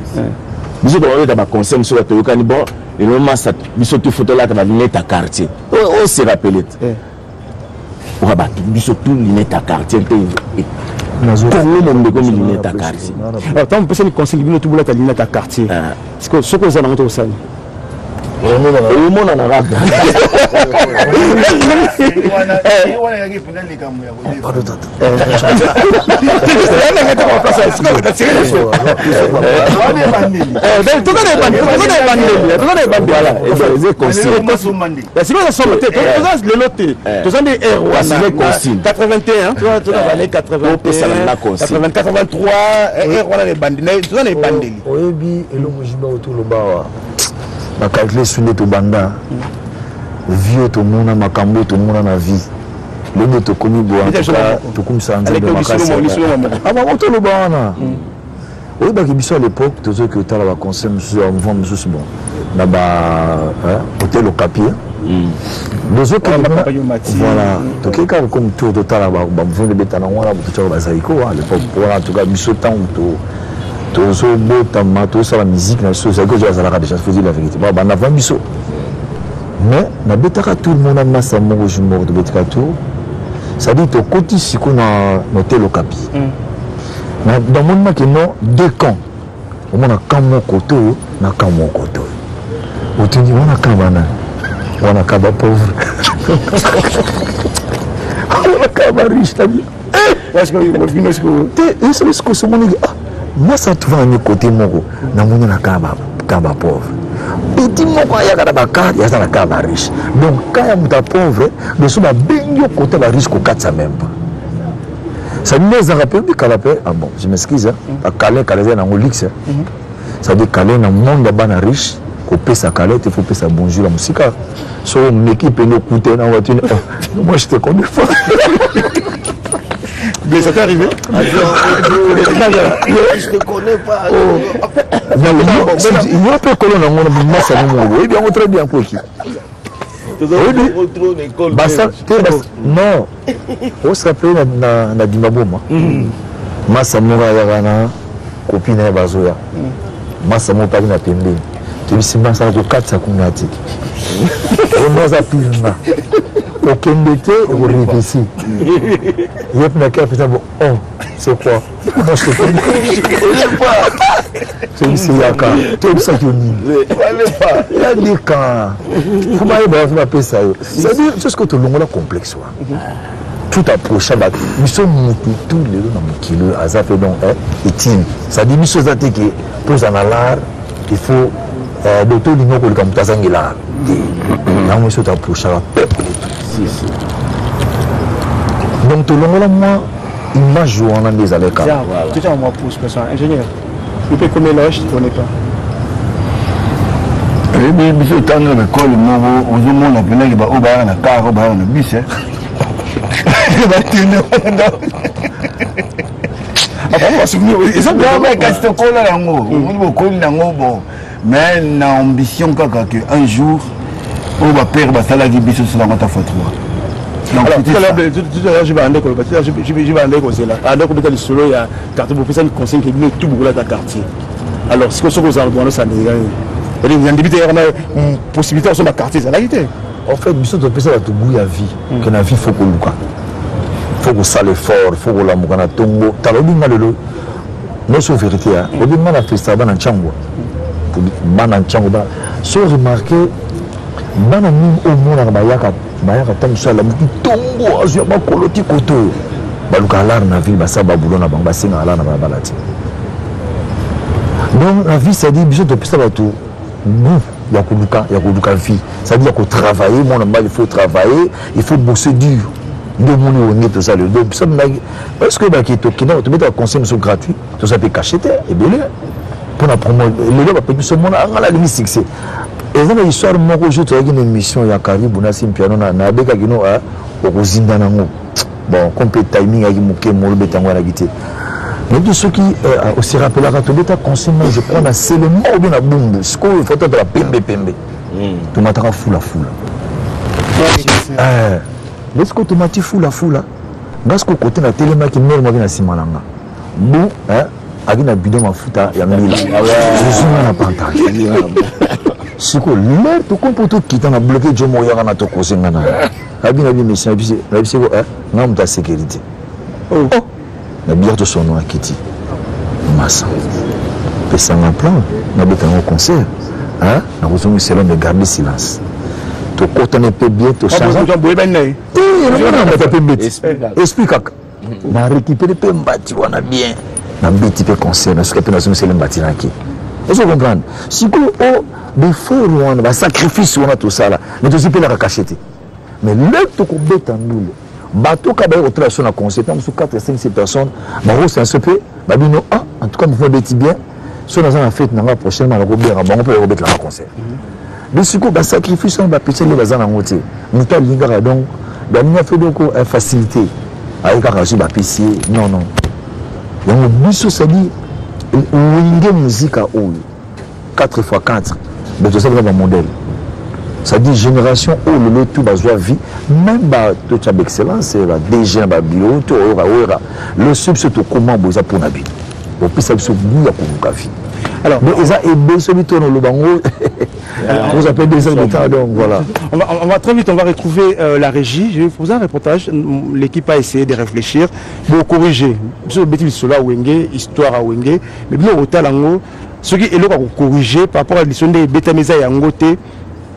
Biso ko on est ba consigne sur la toyoka ni bon, et le massa biso tout photo là ta lunette à quartier. Oh c'est rappelé. On va battre biso tout lunette à quartier. On a 83 et voilà les bandes. Tout ça les bandes. Oyebi et le Moujiba autour le bas. Ma calculé sur les tobanda. Vieux tout le monde, ma cambo tout le monde a vie. mais na betaka tout le monde a massé mon jumeau de betaka tout ça dit au côté si qu'on a noté le capi dans mon maquis non deux camps au moins un camp mon côté na camp mon côté on te dit on a cabana pauvre on a cabana riche t'as dit parce que il faut finir ce que t'es c'est ce que c'est mon gars moi ça trouve un côté mon go na mon na cabana pauvre. Et dis-moi quand il y a des bacards, il y a des bacards riches. Donc quand il y a des pauvres, nous sommes à baigner côté la riche qu'au 400 même pas. Ça nous laisse un rappel du calapé. Ah bon, je m'excuse. À Calais, Calais, dans mon luxe. Ça dit Calais, dans le monde de la riche, qu'on paie sa Calais, il faut payer sa bonjour à Moussika. Soit on m'équipe et nous coûter dans la voiture. Moi, je te connais pas. Mais ça t'est arrivé? Je ne connais pas. Il y a un peu colonne dans mon masse à mon oui, bien, on très bien pour qui? Non, on se rappelle la Dimaboma. Massa Mourayana, copine à Bazoya. Massa Mourayana Pendé. Tu es Massa de 4 Sakunatik. On nous a plus là. Aucun d'été, on arrive ici. Il y a un peu de temps, oh, c'est quoi? Moi, je ne sais pas. C'est ici, Yaka. Tu es ça, Johnny. Il y a des cas. Comment est-ce qu'on appelle ça? C'est-à-dire, c'est ce que tout le monde a complexe. Tout approche, nous sommes tous les deux dans le kilo, à Zafé, donc, et Tim. Ça dit, nous sommes attaqués. Pour en aller, il faut d'autres lignes pour le Kamutazangela. Là, nous sommes approchés à la peuple. Donc, tout le monde, il m'a joué en des allées. Tout le monde m'a poussé, parce que ingénieur, il peut comme l'âge, tu ne connais pas. Eh bien, monsieur, il tente l'école, on se demande à quel âge il va au bar, on a car, au bar, on a bus. Il va tenir au bar. Après, on va se souvenir. Ils sont bien, mais quand c'est au col, là, on va au col, là, on va. Mais l'ambition, qu'un jour, on va perdre la salle à Gibis sur la moto à fois 3. Donc, tout à l'heure, je vais en décoller. Je vais en décoller. Alors, quand on est solo, il y a un quartier pour faire un conseil qui met tout le monde dans le quartier. Alors, ce que vous avez besoin, ça n'est pas. Il y a une possibilité de faire un quartier, c'est la réalité. En fait, nous sommes tous à tout bout de la vie. Que la vie, il faut qu'on le fasse. Il faut qu'on soit fort, il faut qu'on l'amour, qu'on a tombé. T'as l'objet de l'eau. Nous sommes vérité. On demande à faire ça dans le chambre. Dans le chambre. Sans remarquer, dans le monde, au monde, il y a Bayaka Tamsala Tongo Azuma Koloti Koto. Balukalar na ville Basaba Boulona Bambassing à la Balati. Donc la vie, ça dit Bijou de Pistabatou. Bouf, Yakouduka vie. Ça dit qu'on travaille, mon normal, il faut travailler, il faut bosser dur. De mon nez, tout ça, le dos. Parce que Baki Tokina, tu mets un conseil gratuit, tout ça peut cacher et bien. Pour la promouvoir, les gens peuvent se montrer à la limite succès. Et dans l'histoire, moi, je travaille une émission, il y a Caribou, il y a Simpiano, il y a des gens qui ont été en train de se faire. Bon, comme le timing, il y a des gens. Mais tous ceux qui se rappellent, je prends un seulement ou bien un boum. Ce qu'il faut être de la pembe. Tu m'attends à foule. Mais ce que tu m'as dit, foule. Parce que côté de la télé, il y a des gens qui ont bon, hein, il y a des gens qui ont été je suis en pantalon. C'est quoi l'air tout comme pour tout qui t'a bloqué Joe Moyara n'a pas causé nana. Abin a dit mais c'est quoi non ta sécurité. Oh la bière de son nom à Kitty. Massa. Personne n'a plan. N'a pas un concert. Hein? La raison c'est l'homme de garder silence. Tu cotonnes pas bien tout ça. Explique. Na récupérer pe mbati wana bien. Na mbati pe concert parce que personne c'est le mbati naki. Vous comprenez? Si que des fois, on a sacrifice, on a tout ça là. Mais tu sais pas la cachette. Mais le tout qu'on bête en nous, bateau qui a été autre chose à conséquence, sur 4 et 5 6 personnes, bah on s'est un peu, bah non, ah, en tout cas, vous faites bien. Si on a ça en fait, on va prochainement la robière, on peut la robière la concert. Mais si qu'on a sacrifice, on va péter les bazars en moitié. Nous t'as l'ingara donc, facilité. Non, non. Wenge Musica 4x4, mais ça un modèle. Ça dit génération où le tout la vie, même bah tout excellence, la DG, bah bio, tout le sub surtout comment vous avez pour la vie. Au plus ça vous a pour la vie. Alors, ça est bien celui tourne le bango. Vous appelez des heures de temps, donc voilà. On va très vite, on va retrouver la régie. J'ai fait un reportage. L'équipe a essayé de réfléchir, de corriger. Monsieur Bétil Sola Wenge, histoire à Wenge, mais bien au talango. Ce qui est là pour corriger par rapport à l'histoire des Bétamesa et Angoté.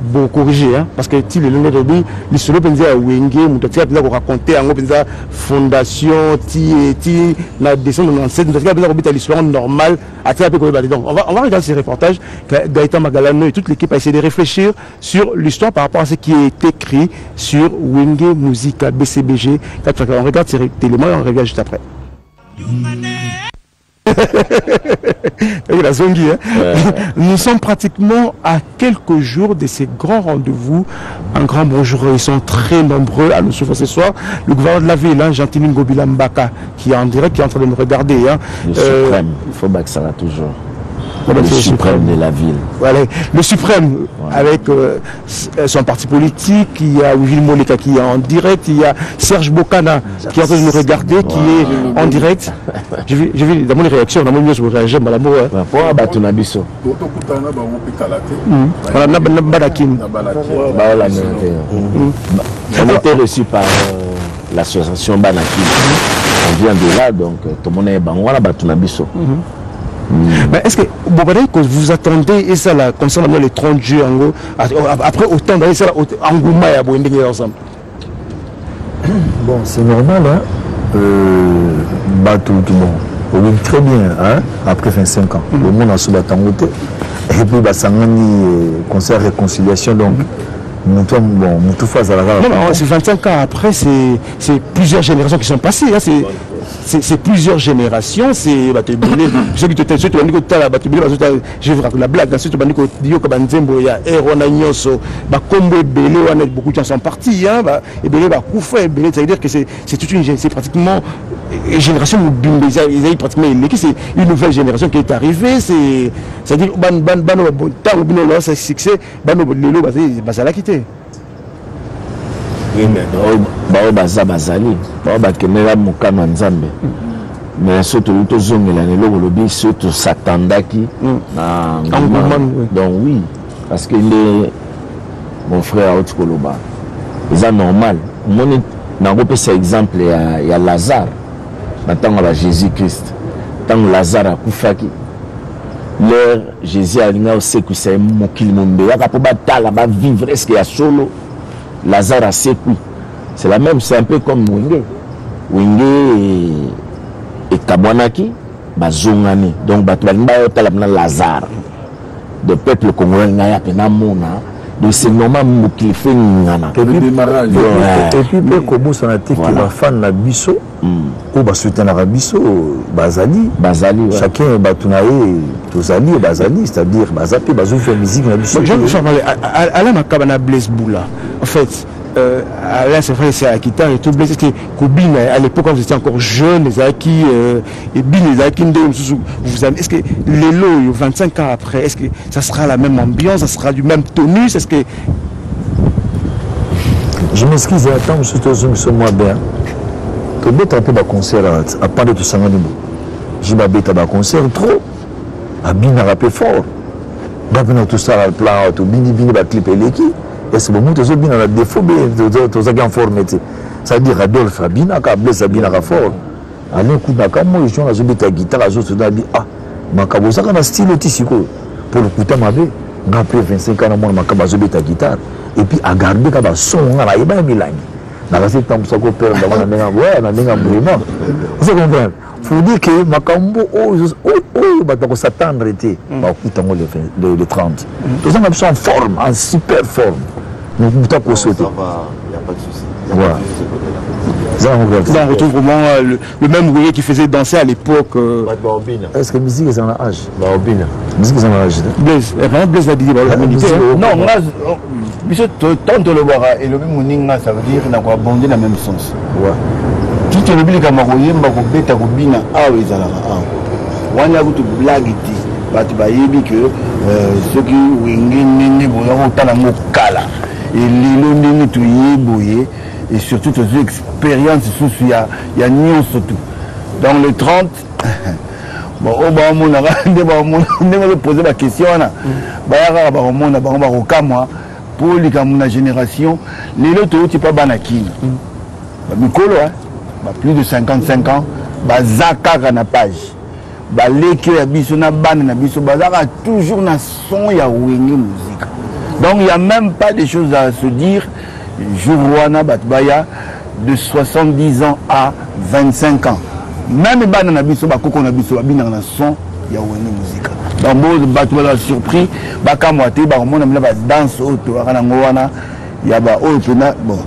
Bon corriger hein, parce que si le lendemain de les solo penser à Wenge mutatiya penser à raconter en penser fondation ti la descente de l'ancêtre mutatiya penser à remettre l'histoire normale à tirer peu balé. Donc on va regarder ces reportages que Gaëtan Magalano et toute l'équipe a essayé de réfléchir sur l'histoire par rapport à ce qui est écrit sur Wenge Musica BCBG 4. On regarde ces éléments et on revient juste après. La zongue, hein? Nous sommes pratiquement à quelques jours de ces grands rendez-vous. Un grand bonjour, ils sont très nombreux à nous souffrir ce soir. Le gouverneur de la ville, hein, Gentiny Ngobila Mbaka, qui est en direct, qui est en train de nous regarder. Hein. Le suprême, il faut que ça va toujours. Voilà, le suprême de la ville. Voilà, le suprême, voilà. Avec son parti politique, il y a Olivier Moleka qui est en direct, il y a Serge Bokana qui est en train de nous regarder, voilà. Qui est en direct. J'ai vu dans mon réaction, dans mon mieux, je me réagis, madame. On a été reçu par l'association Banakim. On vient de là, donc tout le monde est Bangwana, Batunabiso. Mais est-ce que vous attendez et ça là concernant les 30 jours après autant d'aller ça en Gouma et à Bouindé ensemble? Bon, c'est normal hein. Batou tout bon. On très bien hein. Après 25 ans, le monde a sous la tangoté et puis bah ça concert réconciliation donc. Bon, c'est 25 ans après, c'est plusieurs générations qui sont passées. Hein, c'est plusieurs générations. C'est bah, ceux qui te suivent, je vais vous raconter la blague. Ensuite, beaucoup de gens sont partis. Hein, et Belé va couper. C'est-à-dire que c'est toute une pratiquement une génération pratiquement c'est une nouvelle génération qui est arrivée. C'est-à-dire c'est succès, ça l'a quitté. Oui, mais donc oui, parce que mon frère Otukoloba, c'est normal. Mon exemple, il y a Lazare, maintenant Jésus-Christ, tant Lazare a Koufaki. Leur Jésus a dit aussi que c'est mon qu'il monde. Il y a pas de vivre, est-ce qu'il y a solo? Lazare a sécu. C'est la même, c'est un peu comme Wenge. Wenge et Kabwanaki, Bazongani. Donc, Batouanba, Lazare. De peuple congolais, il y a un monde. Donc, c'est normal, il faut que le démarrage. Et puis, comme ça, on a dit que la femme n'a biso, ou la soutien n'a biso, Bazali. Chacun, Batounaé, Tozali, Bazali, c'est-à-dire, Bazapi, Bazou fait musique, n'a biso. Jean-Michel Malé, Alain Maka, on a Blaise Boula. En fait, Alain, c'est vrai, c'est Akitan et tout. Blaise, c'était Kobine, à l'époque, quand vous étiez encore jeune, les Aki, et Bin, les Aki, vous avez. Est-ce que les lots, 25 ans après, est-ce que ça sera la même ambiance, ça sera du même tonus? Est-ce que. Je m'excuse, attends, monsieur Tozoum, ce mois bien. Que bête un peu de concert, à part de tout ça, je m'habite à un concert trop. À Bin, à rappeler fort. D'abord, tout ça, à plat, tout Bini, Bini, à clipper l'équipe. Et c'est bon, tu as bien un défaut, tu as bien formé. Ça veut dire Adolphe Abina, Blaise Abina, Rafor. Alain Koudaka, moi, je suis en guitare, je suis en dit ah, je suis en style Tissiko. Pour le coup, après 25 ans, je suis en guitare. Et puis, à garder le son, je suis en Milan. Je suis en train de perdre, je suis en Bruna. Vous comprenez? Il faut dire que Makambo, on s'attendre, les 30. Tout ça, on est en forme, en super forme. Il n'y a pas pas de souci. Voilà. C'est un retour vraiment le même Ouira qui faisait danser à l'époque. Est-ce que musique est en âge? Musique est en âge. Blaise, Blaise a dit la vérité. Non, monsieur, tant de le voir et le même ça veut dire qu'on a abondé dans le même sens. Tout le monde est marocain, marocain, tarobina, ah oui, ça là. On a eu toute blague ici. Que ceux qui ont été et et surtout les expériences sous il y a Nyon surtout. Dans les 30, bon, on poser la question. Pour les génération, les autres types pas banakine. Mais plus de 55 ans, Bazaka Ganapage. L'équipe a toujours un son et Wenge Musica. Donc il n'y a même pas de choses à se dire. Jourouana Batbaya de 70 ans à 25 ans. Même Banana Bisso, Bakokona Bisso, Babinana son, il y a Wenge Musica. Donc, bon, Batbaya surpris, Bakamwate, Bakamon, danse auto, Aranangouana, Yaba, Otona, bon,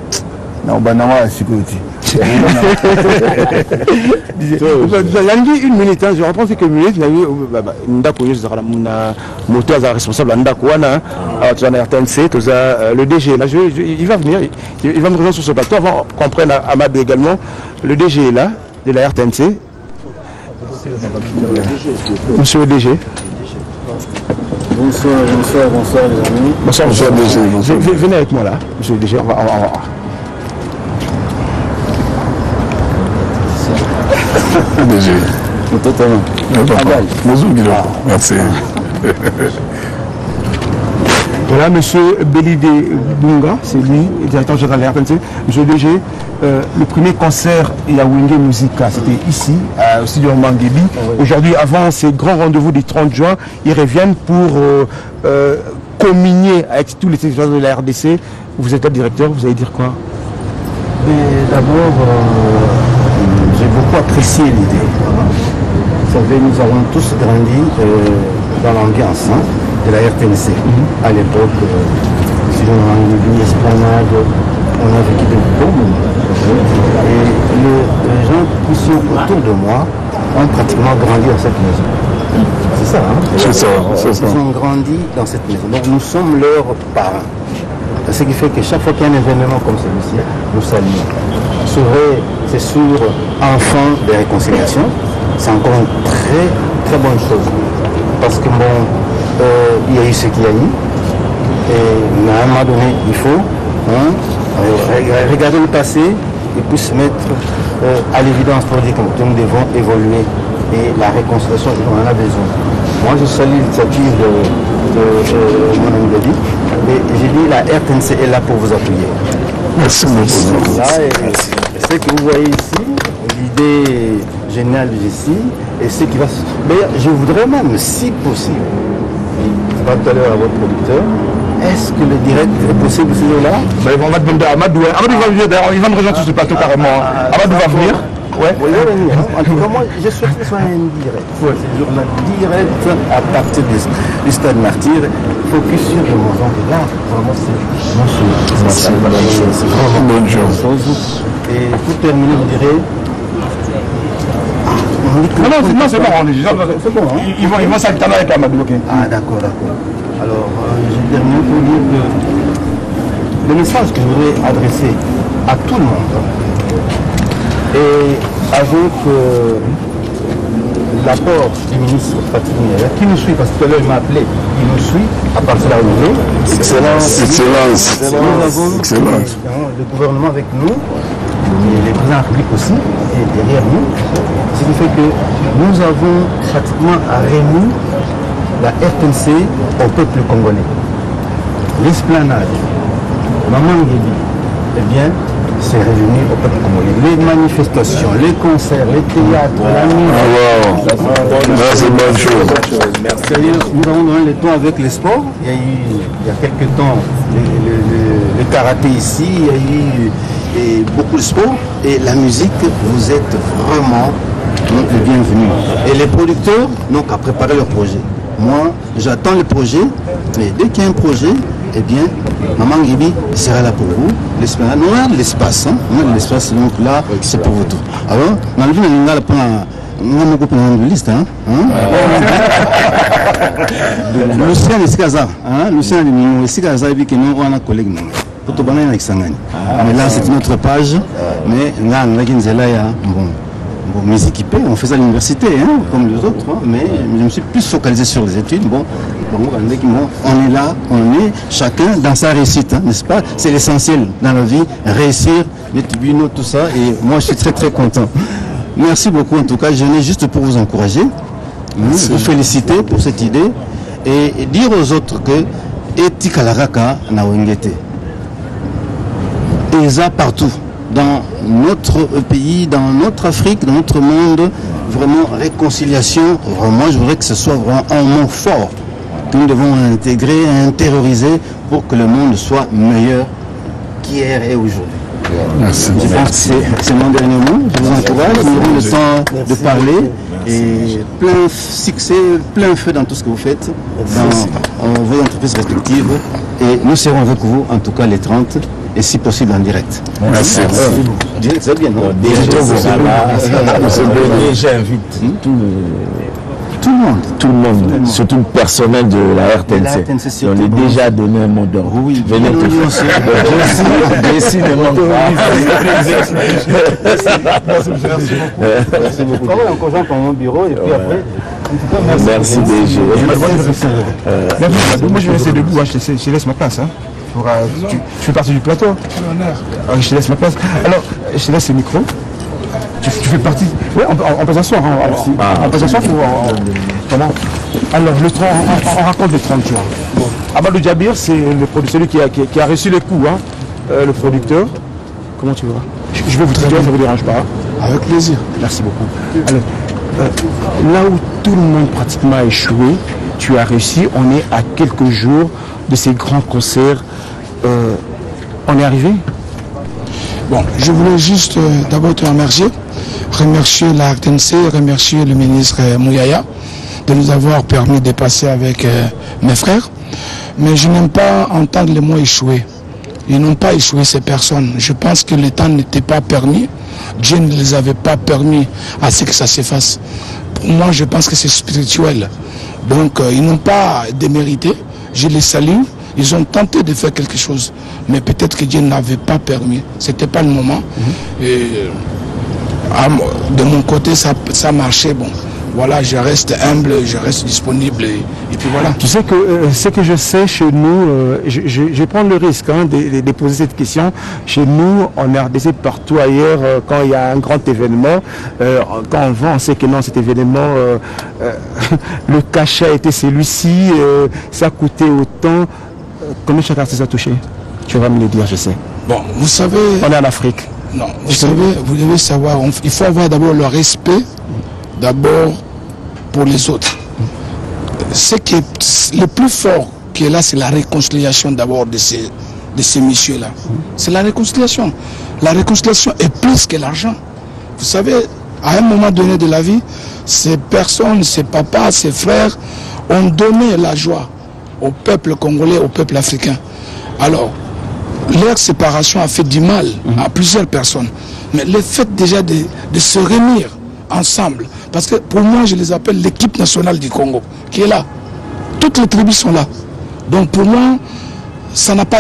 non, Banana, la sécurité. Il une minute, je reprends que minute, il y a eu moteur responsable à RTNC, le DG. Là, il va venir, il va me rejoindre sur ce plateau avant qu'on prenne Amadou également. Le DG est là, de la RTNC. Monsieur le DG. Bonsoir, bonsoir, bonsoir les amis. Bonsoir, monsieur le DG. Venez avec moi là, monsieur le DG, on va voir. DG. Totalement. Bonjour Guillaume. Merci. Voilà monsieur Bélidé Bunga, c'est lui, directeur général de la RTNC. Monsieur DG, le premier concert à Wenge Musica, c'était ici, au studio Mangébi. Aujourd'hui, avant ces grands rendez-vous du 30 juin, ils reviennent pour communier avec tous les étudiants de la RDC. Vous êtes le directeur, vous allez dire quoi? D'abord, beaucoup apprécié l'idée. Vous savez, nous avons tous grandi dans l'ambiance de la RTNC. À l'époque, si on a une esplanade, on a vécu de bons moments. Et les gens qui sont autour de moi ont pratiquement grandi dans cette maison. C'est ça, hein? C'est ça. Ils ont grandi dans cette maison. Donc nous sommes leurs parents. Ce qui fait que chaque fois qu'il y a un événement comme celui-ci, nous saluons. C'est sur enfant de réconciliation, c'est encore une très très bonne chose. Parce que bon, il y a eu ce qu'il y a eu, et à un moment donné, il faut regarder le passé et puis se mettre à l'évidence pour dire que nous devons évoluer. Et la réconciliation, on en a besoin. Moi, je salue l'initiative de mon ami Gabi, et j'ai dit la RTNC est là pour vous appuyer. Merci beaucoup. Ce que vous voyez ici, l'idée géniale ici, et ce qui va... D'ailleurs, je voudrais même, si possible, je parle tout à l'heure à votre producteur, est-ce que le direct est possible ce jour-là? On va demander à Amadou. Amadou va venir, d'ailleurs, il va me rejoindre sur ce plateau carrément. Amadou va venir. Ouais. En tout cas, moi, je souhaite que ce soit un direct. Ce jour-là, direct à partir du Stade Martyrs, focus sur le mouvement de l'art. Vraiment, c'est vraiment une bonne chose. Et pour terminer, je dirais... Non, c'est bon, c'est bon. Ils vont s'alterner avec Amadou. Ah, d'accord. Alors, je termine pour dire que le message que je voudrais adresser à tout le monde, et avec l'apport du ministre Fatih qui nous suit, parce que tout à l'heure il m'a appelé, il nous suit, à partir de la Ouira. Excellence. Nous avons le gouvernement avec nous, et les présidents de la République aussi, et derrière nous. Ce qui fait que nous avons pratiquement réuni la RTNC au peuple congolais. L'esplanade, Maman Guébi, eh bien, c'est réuni au peuple congolais. Les manifestations, les concerts, les théâtres, la musique. C'est une bonne chose. Merci. Nous avons donné le temps avec les sports. Il y a eu, il y a quelques temps, le karaté ici. Il y a eu beaucoup de sports. Et la musique, vous êtes vraiment le bienvenu. Et les producteurs n'ont qu'à préparer leur projet. Moi, j'attends le projet. Mais dès qu'il y a un projet, eh bien, Maman Gibi sera là pour vous. On a de l'espace, hein? On a de l'espace, donc là, c'est pour vous tout. Alors, dans le film, on a le point. Nous avons beaucoup de listes. Lucien est Kaza. Lucien est Kaza. Il dit que nous avons un collègue. Mais là, c'est une autre page. Mais là, on a mes équipés, on faisait à l'université, hein, comme les autres, hein, mais je me suis plus focalisé sur les études. Bon, on est là, on est chacun dans sa réussite, n'est-ce pas? C'est l'essentiel dans la vie, réussir, les tribunaux, tout ça, et moi je suis très très content. Merci beaucoup en tout cas, je venais juste pour vous encourager, vous féliciter pour cette idée, et dire aux autres que Etikalaraka na Wengete. Et ça partout. Dans notre pays, dans notre Afrique, dans notre monde, vraiment réconciliation, vraiment je voudrais que ce soit vraiment un mot fort que nous devons intégrer, intérioriser pour que le monde soit meilleur qu'hier et aujourd'hui. Merci. Je pense que c'est mon dernier mot, je vous encourage, nous avons le temps de parler et plein succès, plein feu dans tout ce que vous faites, dans vos entreprises respectives et nous serons avec vous en tout cas les 30. Et si possible en direct. Merci. C'est bien, non? J'invite tout le monde, surtout le personnel de la RTNC. On est déjà donné un mot d'ordre. Oui, venez tout faire. Messi ne manque pas. Merci beaucoup. On travaille en conjoint pour mon bureau et puis après. Merci DG. Moi je vais rester debout, je laisse ma place. Tu fais partie du plateau. Alors, je te laisse ma place. Alors, je te laisse le micro. Tu fais partie. Oui, on passe un soir. On passe un soir. Voilà. Alors, on raconte le 30 juin. Amadou Diaby, c'est celui qui a reçu les coups, hein, le producteur. Comment tu vas? Je vais vous traiter, ça ne vous dérange pas. Avec plaisir. Merci beaucoup. Alors, là où tout le monde pratiquement a échoué, tu as réussi. On est à quelques jours de ces grands concerts. On est arrivé. Bon, je voulais juste d'abord te remercier la RTNC, remercier le ministre Mouyaya de nous avoir permis de passer avec mes frères. Mais je n'aime pas entendre les mots échouer. Ils n'ont pas échoué ces personnes. Je pense que le temps n'était pas permis. Dieu ne les avait pas permis à ce que ça s'efface. Pour moi, je pense que c'est spirituel. Donc, ils n'ont pas démérité. Je les salue. Ils ont tenté de faire quelque chose, mais peut-être que Dieu n'avait pas permis. Ce n'était pas le moment. Et de mon côté, ça marchait. Bon, voilà, je reste humble, je reste disponible. Et puis voilà. Tu sais que ce que je sais chez nous, je prends le risque de poser cette question. Chez nous, on est RDC partout ailleurs, quand il y a un grand événement, quand on va, on sait que non, cet événement, le cachet était celui-ci, ça coûtait autant. Combien chaque artiste a touché? Tu vas me le dire, je sais. Bon, vous savez... On est en Afrique. Non, vous savez, vous devez savoir, il faut avoir d'abord le respect, d'abord pour les autres. Ce qui est le plus fort qui est là, c'est la réconciliation d'abord de ces messieurs-là. C'est la réconciliation. La réconciliation est plus que l'argent. Vous savez, à un moment donné de la vie, ces personnes, ces papas, ces frères ont donné la joie au peuple congolais, au peuple africain. Alors, leur séparation a fait du mal à plusieurs personnes. Mais le fait déjà de se réunir ensemble, parce que pour moi, je les appelle l'équipe nationale du Congo, qui est là. Toutes les tribus sont là. Donc pour moi, ça n'a pas...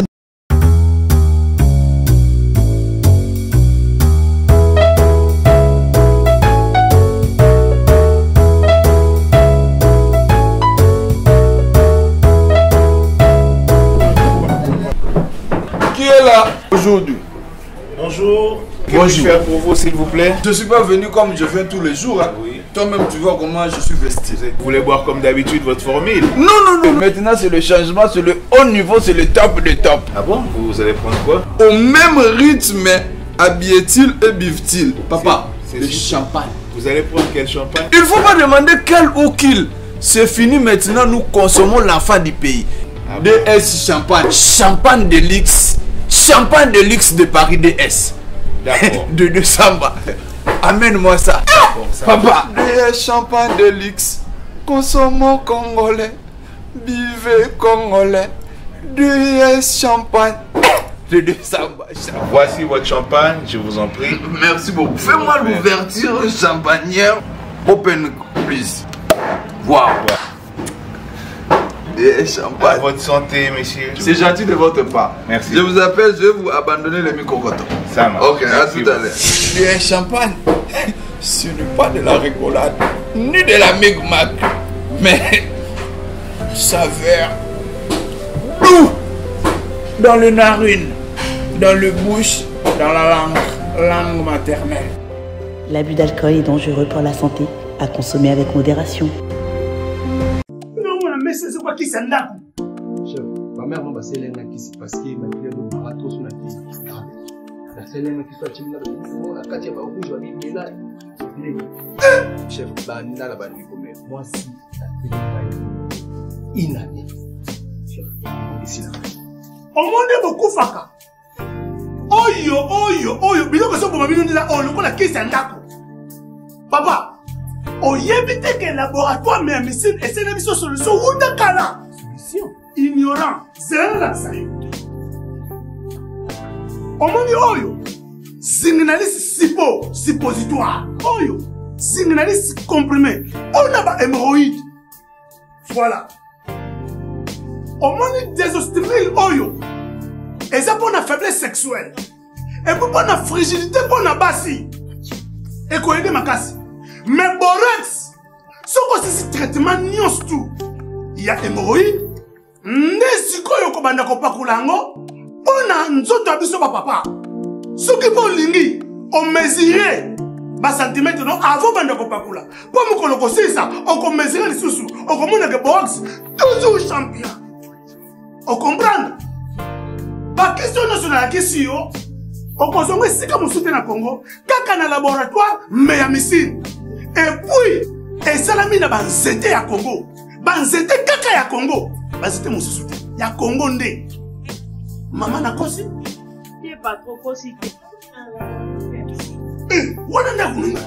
Aujourd'hui. Bonjour. Bonjour. Que faire pour vous, s'il vous plaît? Je ne suis pas venu comme je viens tous les jours. Hein. Oui. Toi-même, tu vois comment je suis vesti. Vous voulez boire comme d'habitude votre formule? Non. Maintenant, c'est le changement, c'est le haut niveau, c'est le top de top. Ah bon? Vous allez prendre quoi? Au même rythme, habillé-t-il et bivent-il. Papa, c'est du champagne. Vous allez prendre quel champagne? Il ne faut pas demander quel ou qu'il. C'est fini maintenant, nous consommons l'enfant du pays. Ah bon? DS champagne. Champagne de luxe. Champagne de luxe de Paris DS. D'accord. De décembre. Amène-moi ça. Ça. Papa. Des champagne de luxe. Consommons congolais. Buvez congolais. de champagne. Voici votre champagne, je vous en prie. Merci beaucoup. Fais-moi l'ouverture champagnière. Open please. Waouh. À votre santé, messieurs. C'est gentil de votre part. Merci. Je vous appelle, je vais vous abandonner le micro-coton. Ça marche. Ok, à tout à l'heure. Le champagne, ce n'est pas de la rigolade, ni de la migmac, mais saveur doux dans les narines, dans le bouche, dans la langue maternelle. L'abus d'alcool est dangereux pour la santé, à consommer avec modération. Mais c'est quoi qui s'en a? Chef, ma mère m'a passé l'un qui s'est passé, ma fille a m'a raté sur la fille. La seule qui soit timide, la quatrième va rouge, va dire, mais là, chef, bah, là, là, moi, si, la fille est inanée. Chef, ici, là. Au monde, beaucoup, Faka. Oyo, oyo, oyo, mais non, que ça, pour ma vie, on est là, on le connaît qui s'en a. Papa! On y évite que le laboratoire mais médecine et c'est une solution ou de cala. Solution ignorant, c'est la saïd. On m'a dit oyo, signalise sipo, suppositoire, oyo, signalise comprimé, on a pas hémorroïde. Voilà. On m'a dit désostimile oyo, et ça pour la faiblesse sexuelle, et pour la fragilité qu'on a bassi, et qu'on aide ma casse. Mais borax, ce que c'est traitement n'yons tout. Il y a hémorroïdes, n'esiko yoko bandako pakulango, on a nzoto abiso ba papa. Ce qui bon lingi, on mesurait bas centimètres non avant bandako pakula. Pour me colocoser ça, on mesurait les sous-sous, on commande que borax toujours champion. On comprend? Pas question nationale question. On consomme si comme soutien à Congo, kaka na laboratoire mais à missile. Et puis, et salami na banzete ya Congo, banzete kaka ya Congo, banzete mosusu ya Congo nde. Maman na kosi? Te pas trop kosi. Wana na kununga.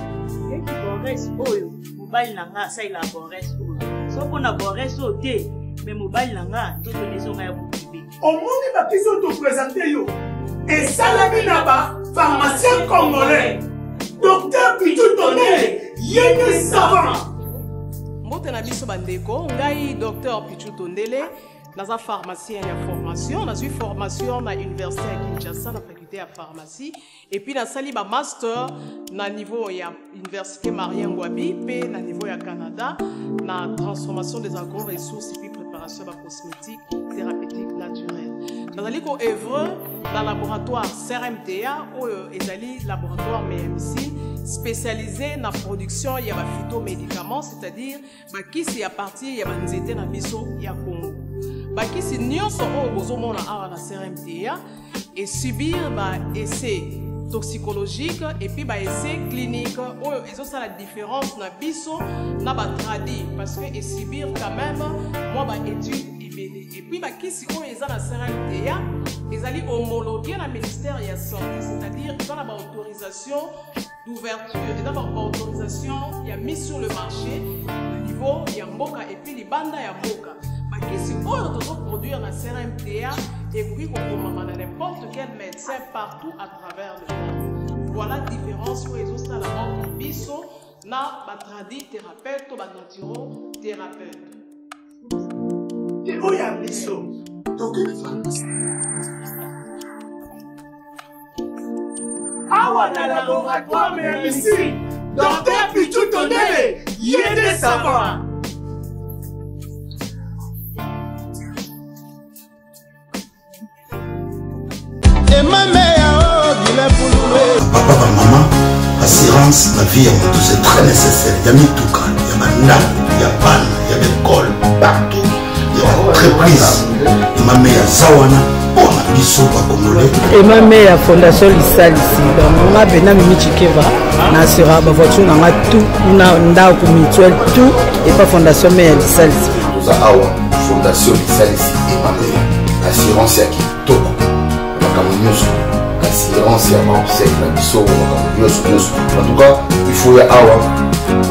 Eki bores oyo, mobali nanga sa ila bores oyo. Soko na bores oyo te, mais mobali nanga ndoto nezonga ya bokibi. Omoni ba kiso to présenter yo. Et salami na ba pharmacien congolais. Docteur Pitou Toné. Yéné savant. Mbote na biso bandeko, ngai docteur Pichou Tondele, naza pharmacien ya formation, nazu formation na université ya Kinshasa na faculté ya pharmacie et puis na sali ba master na niveau ya université Marien Ngouabi pe na niveau ya Canada na transformation des agro-ressources et puis préparation ba cosmétique thérapeutique naturelle. Nazali ko œuvre dans laboratoire CRMTA oyo ezali laboratoire MMC spécialisé dans la production de phytomédicaments, c'est-à-dire qui est à partir de nzete na biso ya Congo. Qui est nyonso oyo bozomona awa na CRMTA et subir des essais toxicologiques et puis des essais cliniques. Ils ont ça la différence na biso na ba tradi parce que et subir quand même moi ba étude. Et puis, qui est la CRMTA, ils allaient homologuer le ministère de la Santé, c'est-à-dire qu'ils ont l'autorisation d'ouverture, ils ont l'autorisation qui a mis sur le marché au niveau de Mboka et puis les bandes de Mboka. Qui si on doit produire la CRMTA et puis qu'on commande à n'importe quel médecin partout à travers le monde. Voilà la différence pour les autres dans la mort de Bissot, na batradi thérapeute ou naturo thérapeute. Oya biso awa na laboratoire mais ici docteur Pichou Tondele yede savoir. Et ma mère dit la poule papa maman assurance la vie tout c'est très nécessaire il y a mis tout calme il y a maintenant il y a panne il y a l'école partout. Reprise et ma mère Zawana pour la biso congolais et ma mère fondation Issalissi donc ma bena Michikeva na sera ba voiture na tout na nda ko mutuel tout et pas fondation mère Issalissi za awa fondation Issalissi et ma mère assurance ya kitoko makamunyoso assurance ya mansek la biso makamunyoso en tout cas il faut ya awa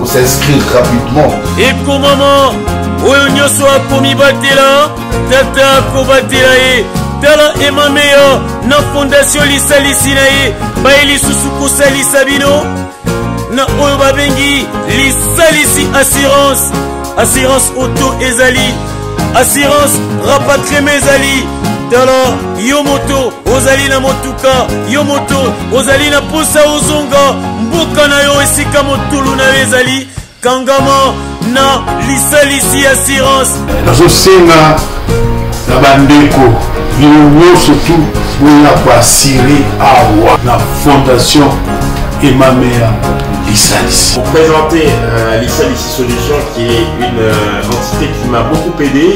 on s'inscrit rapidement et pour maman oyo nyoso akomi batela tata akobatela ye tala emame yo na fondation lisalisi na ye baye lisusu kosalisa bino na oyo babengi lisalisi assurance assurance auto ezali assurance rapatriement ezali tala yo moto ozali na motuka yo moto ozali na posa ozonga mboka na yo esika motulu na yo ezali kangama na lisalisi assurance nazosenga na bandeko yo surtout boya kwasiri awa na fondation Emamea Issalissi. Pour présenter l'Issalissi Solutions qui est une entité qui m'a beaucoup aidé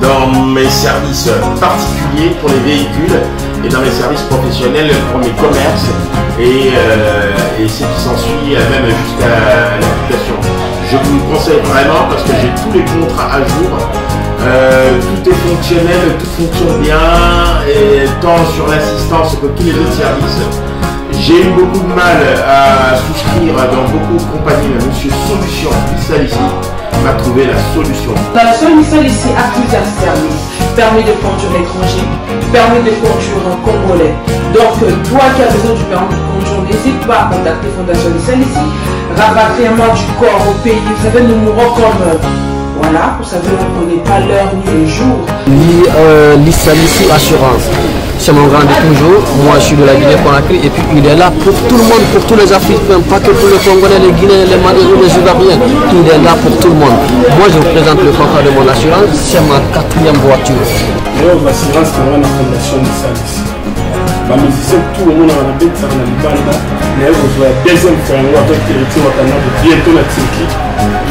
dans mes services particuliers pour les véhicules et dans mes services professionnels pour mes commerces et ce qui s'ensuit même jusqu'à l'application. Je vous le conseille vraiment parce que j'ai tous les contrats à jour. Tout est fonctionnel, tout fonctionne bien, et tant sur l'assistance que tous les autres services. J'ai eu beaucoup de mal à souscrire dans beaucoup de compagnies, mais monsieur Solution Issalissi m'a trouvé la solution. La solution Issalissi a plusieurs services. Permis de conduire étranger, permis de conduire en congolais. Donc, toi qui as besoin du permis de conduire, n'hésite pas à contacter Fondation Issalissi. Rapatriement du corps au pays, vous savez, nous mourons comme... Voilà, vous savez, on n'est pas l'heure ni le jour. L'Issalissi Assurance. C'est mon grand de toujours, moi je suis de la Guinée-Conakry et puis il est là pour tout le monde, pour tous les Africains, pas que pour les Congolais, les Guinéens, les Maliens ou les Ivoiriens, il est là pour tout le monde. Moi je vous présente le contrat de mon assurance, c'est ma 4e voiture. L'assurance c'est vraiment la fondation de service. Les musiciens, tout le monde en a fait, ça n'a pas le temps, mais vous avez la 2e fois, on va bientôt la Turquie,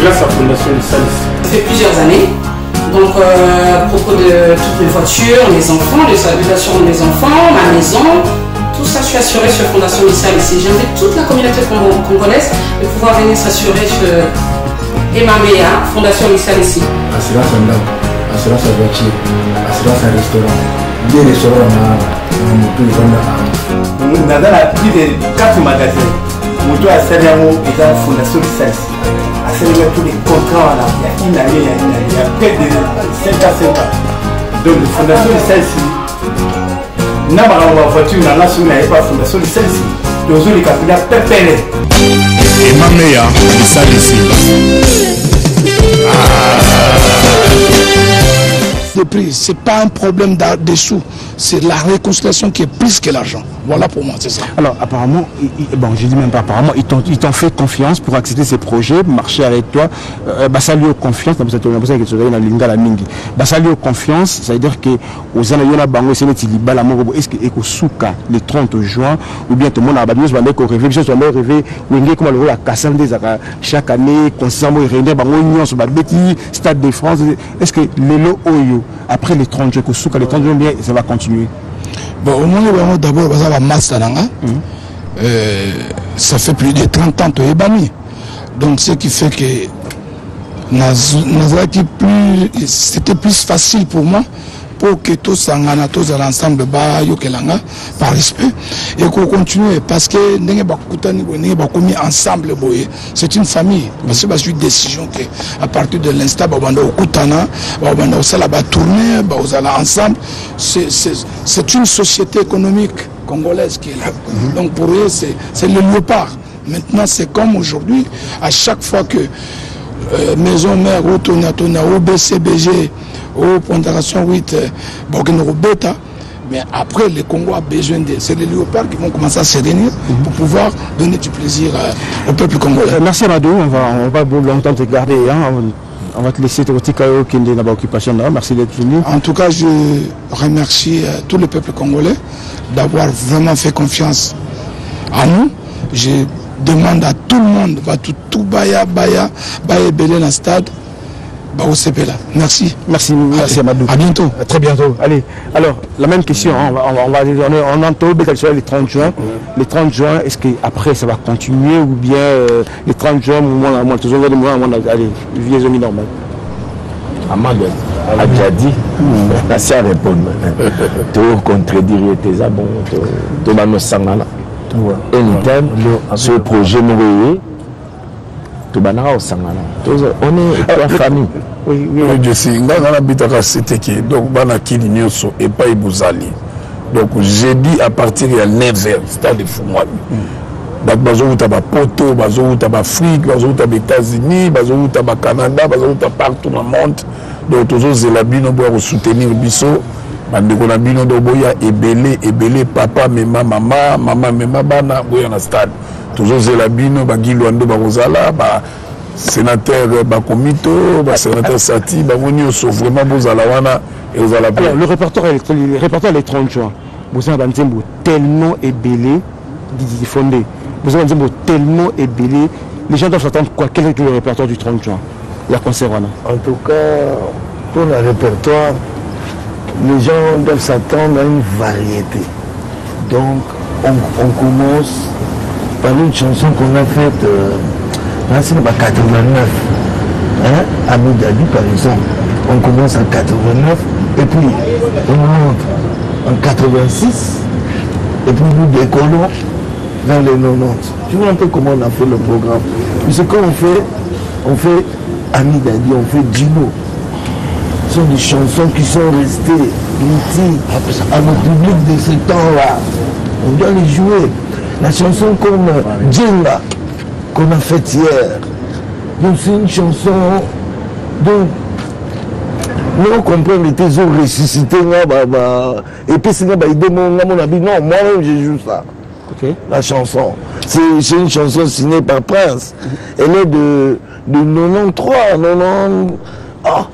grâce à la fondation de service. Ça fait plusieurs années. Donc, à propos de toutes mes voitures, mes enfants, les habitations de mes enfants, ma maison, tout ça, je suis assurée sur Fondation Issalissi. J'invite toute la communauté congolaise de pouvoir venir s'assurer sur Emamea, Fondation Issalissi. Assurance en dame, assurance en voiture, assurance en restaurant, des restaurants en moto, ils vendent en moto. Nous avons plus de 4 magasins. Moto à Sénémo et dans Fondation Issalissi. À Sénémo, tous les contrats, il y a une année, il y a près de 5 à 5 ans. Donc, la Fondation Issalissi, nous avons une voiture dans la Fondation Issalissi. Nous avons les capitales pépérés. Et ma meilleure, Issalissi. Le prix, ce n'est pas un problème de sous, c'est la réconciliation qui est plus que l'argent. Voilà pour moi, c'est ça. Alors, apparemment, bon, je dis même pas apparemment, ils t'ont fait confiance pour accéder à ces projets, marcher avec toi. Ça lui a confiance, ça lui a confiance, c'est-à-dire que aux Anayona Bango, c'est le Bango, est-ce que Ekosouka, le 30 juin, ou bien tout le monde a Babios, Bango, Réveil, je suis allé au Réveil, Wenge, comme le Kassam des Ara, chaque année, constamment, il réunit Bango, Union, Babeti, Stade de France. Est-ce que le lot Oyo, après les 30 juin, Ekosouka, les 30 juin, bien, ça va continuer? Bon, au moins, d'abord, ça fait plus de 30 ans que je suis banni. Donc, ce qui fait que c'était plus facile pour moi pour que tous ensemble par respect et qu'on continue. Parce que nous ensemble, c'est une famille. Parce que c'est une décision qu'à partir de l'instant, ensemble. C'est une société économique congolaise qui est là. Donc pour eux, c'est le léopard. Maintenant, c'est comme aujourd'hui, à chaque fois que Maison Mère, ou Tonatona, ou BCBG, ou Pontaration 8, Borgeno Beta, mais après, le Congo a besoin de... C'est les léopards qui vont commencer à se réunir pour pouvoir donner du plaisir au peuple congolais. Merci Amadou, on va longtemps te garder. Hein, on va te laisser te retirer qui n'est pas occupation là. Merci d'être venu. En tout cas, je remercie tout le peuple congolais d'avoir vraiment fait confiance à nous. Je demande à tout le monde, va tout baya belé dans le stade. Merci. Merci Amadou. À bientôt. À très bientôt. Allez, alors la même question, hein, on entend les 30 juin. Les 30 juin, est-ce qu'après ça va continuer ou bien les 30 juin, moi, toujours le mois, allez, vie est normale. Amadou a déjà dit, ça répond. Tu contredire tes abonnés, tu vas nous sangala. Et nous, ce projet, nous famille. Oui, oui, oui. Je sais. Donc, et pas Ibouzali. Donc, j'ai dit à partir de 9h, stade de Foumouane. Donc, Bazou Taba Poto, Bazou Taba Afrique, Bazou Taba États-Unis, Bazou Taba Canada, Bazou Taba partout dans le monde. Donc, tous ceux qui ont soutenir Bissot. Bandekonabino Doboya, Ebele, Ebele, Papa, Mema, Mama, Mama, Mema, Bana, Boyana Stade. Toujours Zelabino, Baguiluando, Barozala, Sénateur Bakomito, Sénateur Sati, Bamonio, sauf vraiment Bozalawana et Ozala. Alors, le répertoire est le 30 juin. Bozala Banzembo, tellement Ebele, Didi Fondé. Bozala Banzembo, tellement Ebele. Les gens doivent s'attendre quoi? Quel est le répertoire du 30 juin? La concerwana. En tout cas, pour le répertoire, les gens doivent s'attendre à une variété. Donc, on commence par une chanson qu'on a faite en 89, hein, à Amadou Diaby par exemple. On commence en 89 et puis on monte en 86 et puis nous décollons vers les 90. Tu vois un peu comment on a fait le programme. Puisque quand on fait Amadou Diaby, on fait Dino. Ce sont des chansons qui sont restées mythiques à notre public de ce temps-là. On doit les jouer. La chanson comme Djenga, qu'on a faite hier, donc c'est une chanson dont nous comprenons les thésaux ressuscités. Et puis c'est mon ami, non, moi-même je joue ça. Okay. La chanson. C'est une chanson signée par Prince. Elle est de 93, 90. Ah.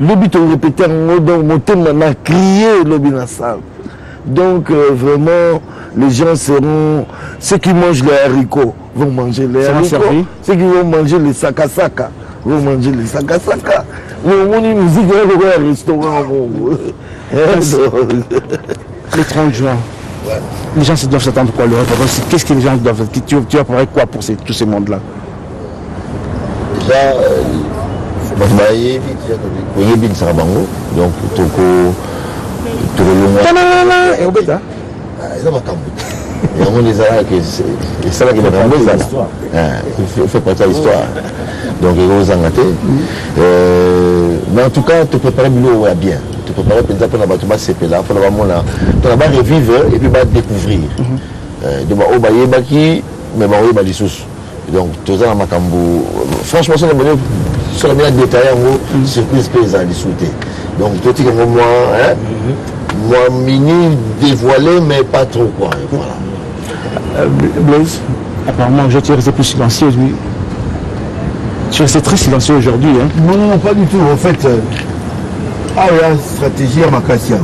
Le but on répétait en haut, donc mon thème m'a crié l'objet de la salle. Donc vraiment, les gens seront... Ceux qui mangent les haricots vont manger les haricots. Ceux qui vont manger les sakasaka vont manger les sakasaka. Mais au moins, une musique, il y a un restaurant. Le 30 juin, ouais. Les gens doivent s'attendre quoi? Qu'est-ce que les gens doivent... Tu vas préparer quoi pour tous ces mondes-là? Donc, c'est ça qui il fait partie de l'histoire. Donc, il faut mais en tout cas, te préparer bien. Te préparer pour revivre et puis découvrir. Mais donc, tout ça, franchement, c'est sur la manière détaillée, en surprise paysanne, les souhaiter. Donc, tout est comme moi, hein, moi, mini, dévoilé, mais pas trop, quoi. Voilà. Blaise, apparemment, je suis resté plus silencieux, lui. Tu restes très silencieux aujourd'hui, hein. Non, non, non, pas du tout. En fait, la stratégie à Makassia.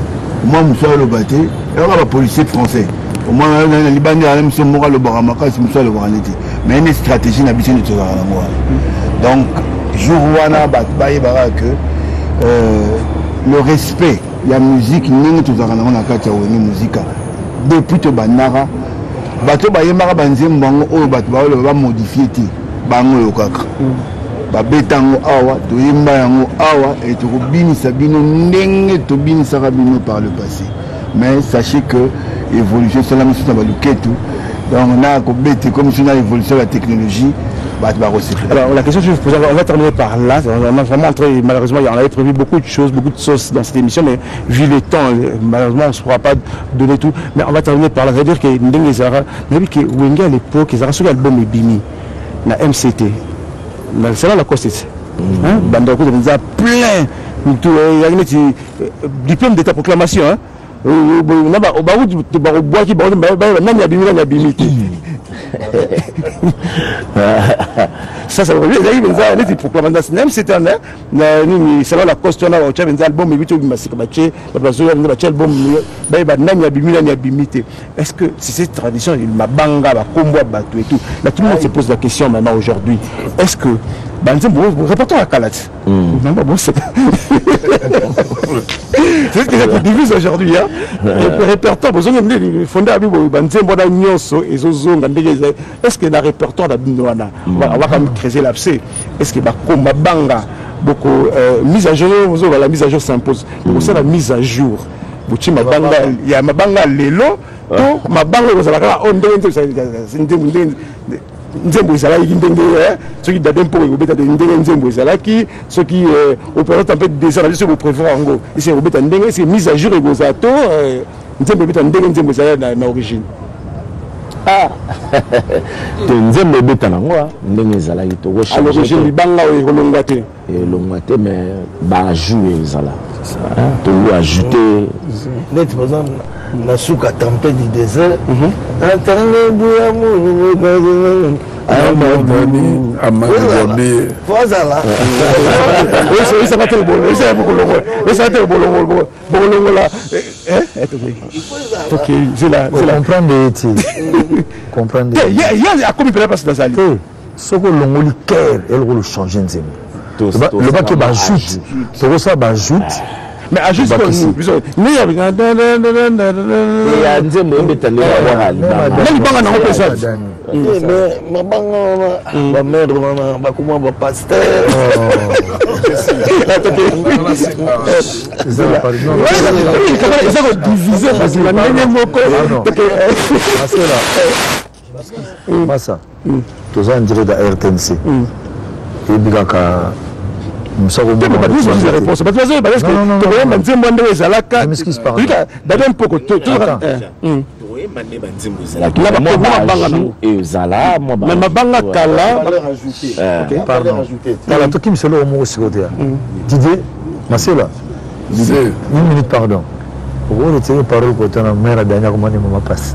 Moi, je suis le bâté, et on a le policier français. Moi, les Libanais, ils sont le baramaka, ils sont le baranité. Mais une stratégie n'a pas besoin de te voir à moi. Donc, Jouwana Batbaye Barak, le respect, la musique, nous tous avons la carte de musique. Depuis que Banara, Batobaye Marabanzem, Bango, Batbaye, va modifier Bango Lokak. Babetango Awa, Toyimbayango Awa, et Tobin Sabino Neng, Tobin Sarabino par le passé. Mais sachez que l'évolution, c'est la mission de Baluketou. Donc on a comme si on a évolué la technologie. Alors la question que je vais vous poser, on va terminer par là, on a vraiment entré, malheureusement on avait prévu beaucoup de choses, beaucoup de sauces dans cette émission, mais vu le temps, malheureusement on ne pourra pas donner tout, mais on va terminer par là, c'est-à-dire que Wenge à l'époque, ils ont reçu l'album Ebimi, la MCT, c'est là la cause, Bandoko nous a plein, diplôme de ta proclamation, hein. Ça va bien, les proclamations, même c'est un ça la cause, on a un album, mais est-ce que c'est cette tradition, il m'a banga, et tout. Là, tout le monde se pose la question maintenant aujourd'hui. Est-ce que répétons à Kalat. C'est ce que ça divise aujourd'hui. Le répertoire, est-ce que le répertoire on va quand même creuser l'abcès. Est-ce que la mise à jour s'impose. Pour ça, la mise à jour. Il y a mabanga lelo to mabanga ozalaka ondenge ndenge nzembo ezalaki ndenge ceux qui dadempo obeta ndenge nzembo ezalaki ceux qui opérate un peu des analyses vous préférez ngo c'est obeta ndenge c'est mise à jour egozato nzembo obeta ndenge nzembo ezalaki na origine ah te nzembo obeta nango ndenge ezalaki to go changer l'origine libanga o ekolonga te elongate mais ba jouer ezala to lui ajouter net par exemple la souk à tempête du désert, mais à juste Didier Masela, une minute, pardon. Vous retirez parole pour ton mère la dernière commande maman passe.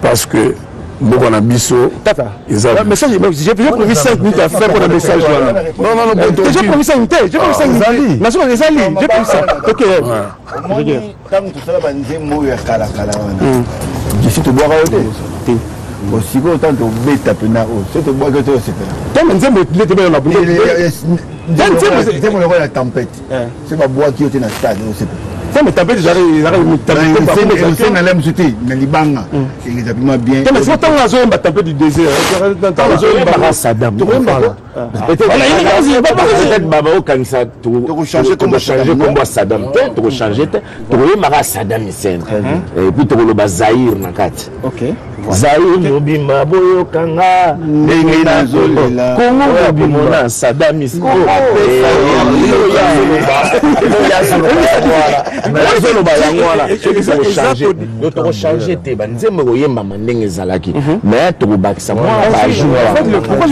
Parce que beaucoup d'ambition. Tata. Message. J'ai promis 5 minutes à faire pour le message. Non. J'ai promis 5 minutes. J'ai promis 5 minutes. Nation des alliés. J'ai promis ça. Ok. Moi, quand tout ça va nous émouvoir calacala. Je suis tout boire à l'hôtel. Aussi beau tant de bêtes à penar. C'est tout boire que tu aussi. Tant de bêtes les témoins la boulot. C'est mon rôle la tempête. C'est ma boîte qui était dans le stade. Ça me tapait déjà, ils arrivent Pourquoi je vous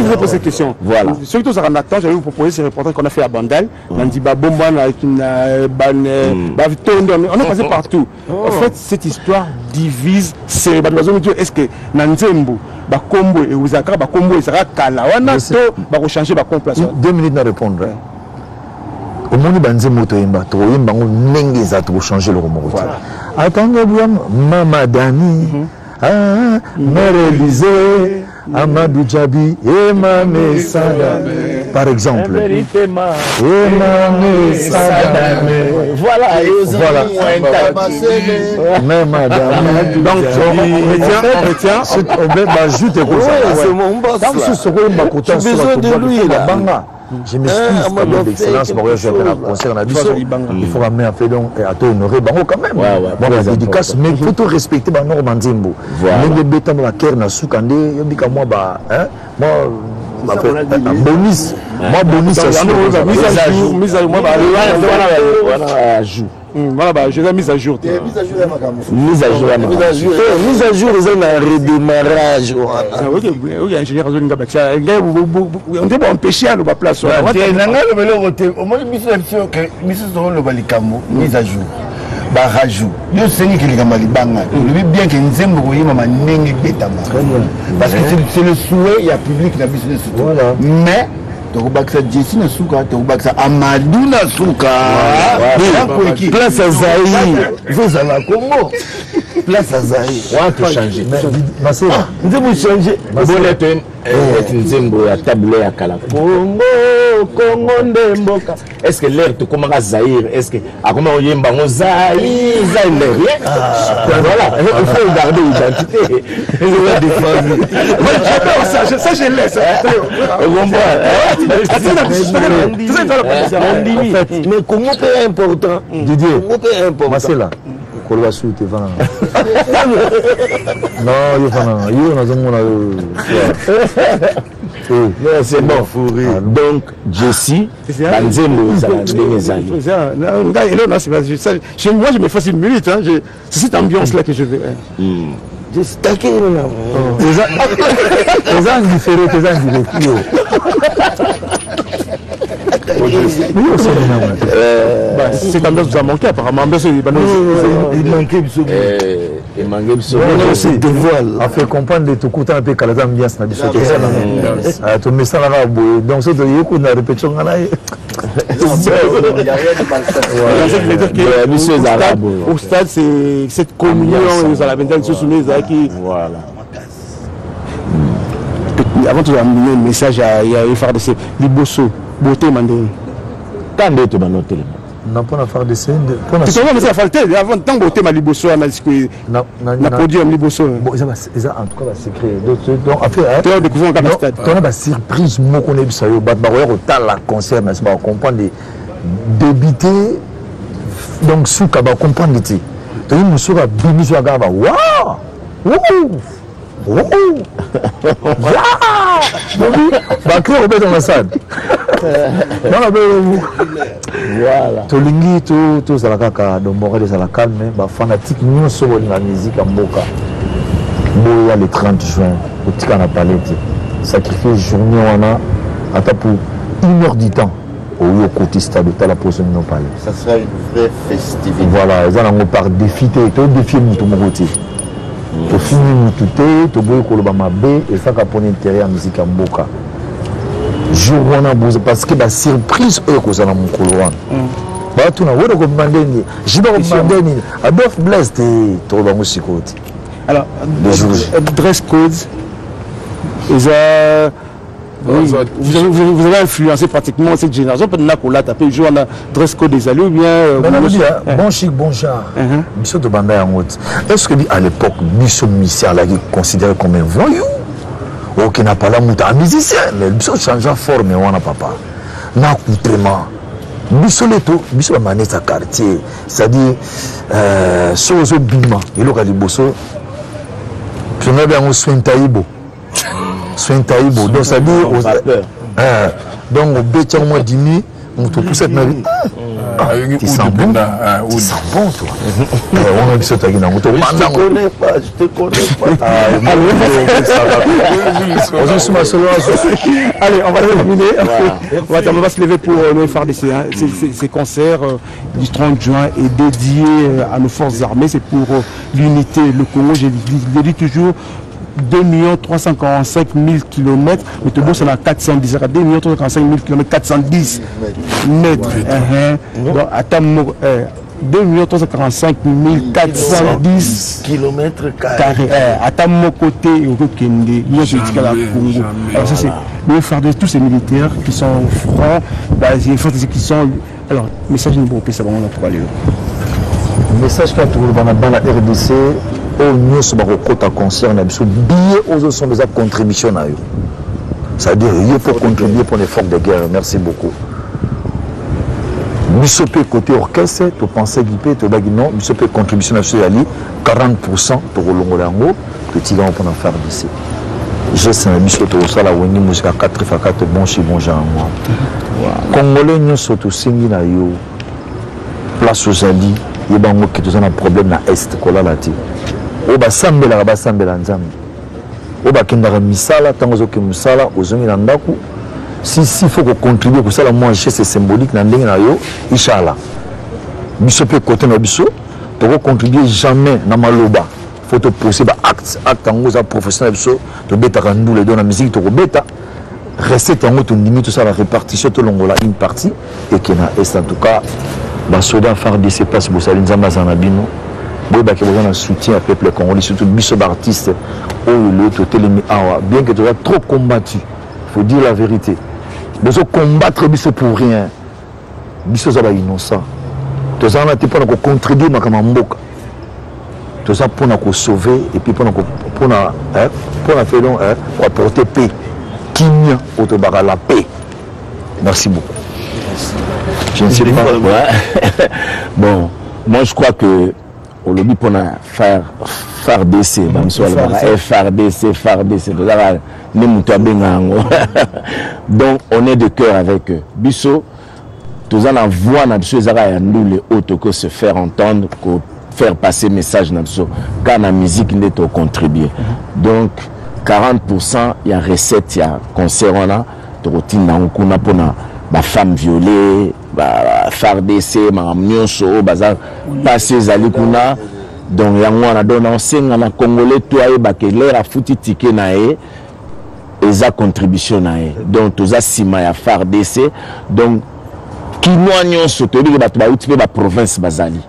ai posé cette question? Voilà. Surtout en attendant, j'allais vous proposer ce reportage qu'on a fait à Bandal. On a dit on a passé partout. En fait, cette histoire divise. C'est est-ce que Nanzembo, Bakombo et Ouzaka, Bakombo et Sara Kalawana, va rechanger la complétion. 2 minutes à répondre. Au moment où Banzemo Toyemba, Toyemba, on n'engage trop changer le roman. Attendez, Maman Dani, Mère Élisée, Amadou Diaby, Emma Messadame. Par exemple. Voilà. Même madame. Donc, on retient. Je m'excuse pour mon excellence, mon voyage à la concert en Abysso. Il faut ramener un peu donc à t'honorer Bango quand même. Bon, la dédicace, mais il faut tout respecter par Norman Zimbo. Même les bêtes dans la kerne à Soukandé, il dit qu'à moi, bah, moi, bonus. Moi, bonus, c'est mise à jour, ils ont un redémarrage. Oui, ingénieur, on dit bon, empêcher à nos places. Au moins, mise à jour. Barajou, je sais que les Gamalibanga, je veux bien que nous aimions ma parce que c'est le souhait, il y a public qui a mis le soutien. Mais, Tokobakisa Jessie na suka, tokobakisa Amadou na suka. Place à Zaïre. Vous allez à Congo. Place à Zaïre. On va tout changer. Masela, nous devons changer. Bonne Nzembo à tabler à Kala. Congo, Congo Ndemboka. Est-ce que l'air te commence à Zaïre? Est-ce que à comment on y est Bango Zaïre? Zaïre. Voilà. Il faut garder l'identité. Ça je laisse. Mais comment c'est important, Didier? Masela. C'est bon. Donc, Jessie, moi, je me fasse une minute. C'est cette ambiance-là que je veux. Just taquer là. Les anges différents, les anges différents. C'est un ambiance qui nous a manqué apparemment. Il manquait du souvenir. Il manquait du souvenir. C'est des voiles. On fait comprendre les tout coutants un peu calada ambiance. Tu mets ça là-bas. Donc c'est de yékou na répétition. Il n'y a rien de mal fait. Au stade, c'est cette communion aux Alabendans qui se soumettent. Voilà. Avant de amener un message à FRDC, les Bosso, Boté Mandé. Quand est-ce que tu vas noter? Non, pas la FRDC. Tu sais, on va faire le avant de temps Boté Malibosso, on a produit un Malibosso. En tout cas, c'est secret. Donc, après, tu as découvert un stade. Tu as la surprise, moi, qu'on est sur le Batmaroyer, tu as la concert, mais on comprend les débités. Donc, sous qu'on comprend les tirs. Tu as une moussure à Bimi sur la garde. Waouh! Ouh! Dans la salle. Voilà. Tolingi, tout ça, la calme, fanatique, nous sommes la musique à Mboka. Boya le 30 juin, au Tikana Palette, sacrifier journée à ta pour 1 heure du temps. Au côté stade, tu as la pause de nos palais. Ça sera une vraie festivité. Voilà, ils ont par défi, tu as défié mon côté. Tu finis tout tu et ça pour l'intérêt à musique Mboka. Parce que la surprise eux que ça dans mon couloir. Bah tout Blaise alors dress code vous avez influencé pratiquement cette génération peut-être qu'on l'a tapé jour on a dress code des alliés ou bien bon chic bon genre monsieur de Banda en route est-ce que à l'époque monsieur Michel là qui considéré comme un voyou ou qui n'a pas la mouta musicien mais monsieur changeant forme on a papa n'a coutrement monsieur le tout monsieur la manette à quartier c'est-à-dire chose au bima et le caliboso je n'ai bien au soin taïbo soin taïbo donc ça dit donc au béton moi dimi on te pousse cette marie tu sens bon toi on a vu ce taguin on te connaît pas je te connais pas allez on va terminer on va se lever pour le FARDC ces concerts du 30 juin est dédié à nos forces armées c'est pour l'unité le Congo je le dis toujours 2 345 000 km, mais tout le monde c'est à 410, 2 345 000 km, 410 mètres. Donc attends, 2 345 410 km². Attends mon côté et au Kende, moi je dis qu'à la Congo. Alors ça c'est le frère de tous ces militaires qui sont francs, les forces qui sont. Alors message de bon ça va on a 3 lieux. Message qu'a trouvé dans la RDC. Au mieux, ce qu'on concerne, c'est billet aux sommes des contributions à eux. C'est-à-dire, il faut contribuer pour l'effort de guerre. Merci beaucoup. Nous côté orchestre, tu penses équipé, tu as dit non, nous sommes contribution à ceux 40% pour le Longolango, que tu vas en faire d'ici. Je sais, nous sommes au Sala, où nous sommes 4 fois 4 bons chez bon gens. Congolais, nous sommes tous signes à eux. Place aux alliés, il y a un problème à l'Est, Oba sambela ba sambela nzambe. Oba kendara misala tangozo ke musala ozongi na ndaku. Si faut qu'on contribue pour ça la moins c'est symbolique na ndenge na yo inshallah. Biso pe côté na biso pour contribuer jamais na maloba. Faut te poser ba acte tangozo professionnel biso to beta kandule do na musique to beta recette en haute limite, ça la répartition tout le long là une partie et qui est en tout cas bas soda faire des passes pour ça les amazanabino boy bah que vous avez un soutien au peuple congolais surtout biso d'artistes au le totélémi awa bien que tu as trop combattu faut dire la vérité besoin combattre biso pour rien biso ça va innocent tu ça on a été pas encore contribuer ma kamamboka tout ça pour nous sauver et puis pour nous faire pour apporter paix autobara la paix. Merci beaucoup. Je ne sais pas. Bon, moi je crois que au lobby pour FARDC, FARDC, donc on est de cœur avec eux. Bisso, tous en voix nous les autres que se faire entendre, que faire passer message car la musique n'est au contribuer. Donc 40% il y a recette, il y a concert on a de routine pour ma femme violée, FARDC, ma mnyoso, bazar passer zali kuna donc il y a moi na donne enseigne na congolais toi et ba keler a fouti ticket na e et ça contribution na e donc tous ça sima ya FARDC donc qui moi nyoso te dire ba outi ba province bazali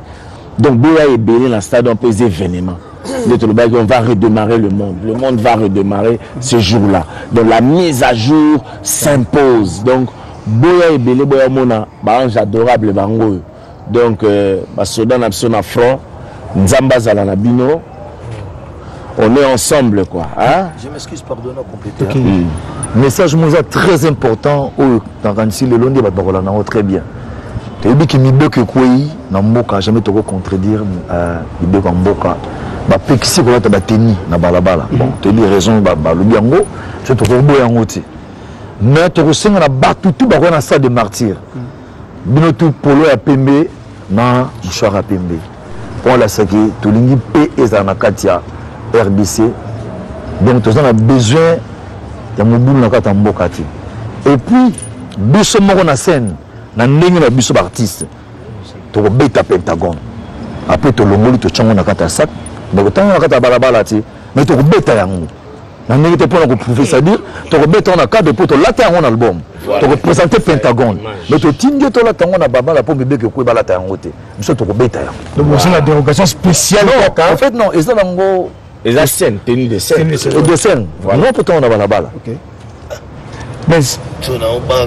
donc boya et béni na stade on peut événement on va redémarrer le monde va redémarrer ce jour-là. Donc la mise à jour s'impose. Donc, Boya et Bélé Boya Mona, ange adorable Bango. Donc, Soudan Absona Front, Nzamba Zalanabino, on est ensemble quoi. Hein? Je m'excuse, pardonne à compléter. Okay. Hein. Message Moussa très important au Tangansi le Londé Babarola, très bien. Tu as dit que Miboka Kouyi, Namboka, jamais te contredire Miboka Mboka. Bah pexi qu'on a te battu na balabala bon tu as raison bah le biango je te revois en route mais tu ressens la battu tout bah on a ça de martyr bino tout polo à pembe na mouchoir à pembe on l'a saqué tout l'ingi p et zanakatia RBC donc tu as besoin de mon boule na kata mbokati et puis biso moko na scène na ndenge na biso artiste tu rebête à Pentagone après tu l'ongoli tu chango na kata sac. Donc, tant qu'on a balabala, mais tu es bête à nous. On était pour nous prouver, c'est-à-dire, tu es bête en cas de poteau, là, tu as un album. Tu représentes le Pentagone. Mais tu es timide, tu as un babala pour bébé que tu es bête à nous. Tu es bête à nous. Donc, c'est la dérogation spéciale. En fait, non, ils ont la scène, tenue de scène. De scène. Non, pourtant, on a balabala. Mais. Tu n'as pas.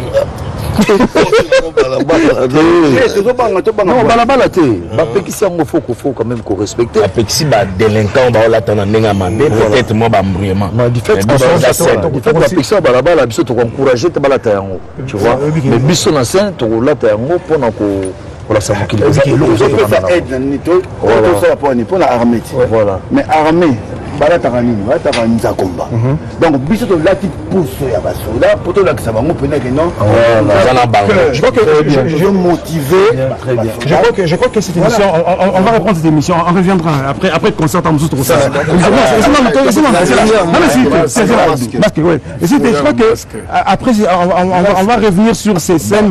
Non, balabala te. Bapekisi yango faut quand même qu'on respecte. Bapekisi ba délinquant ba ola tana nenga mambe peut-être moi ba mbruyement. Mais du fait que bapekisi balabala biso to encourager te balata yango. Tu vois? Mais biso na scène to la ta yango pona ko ola sa mokili. Ça aide na nito. Tout ça pour ni pour la armée. Voilà. Mais armée donc, je crois que cette émission, on va reprendre cette émission, on reviendra après le concert. Je crois que après, on va revenir sur ces scènes.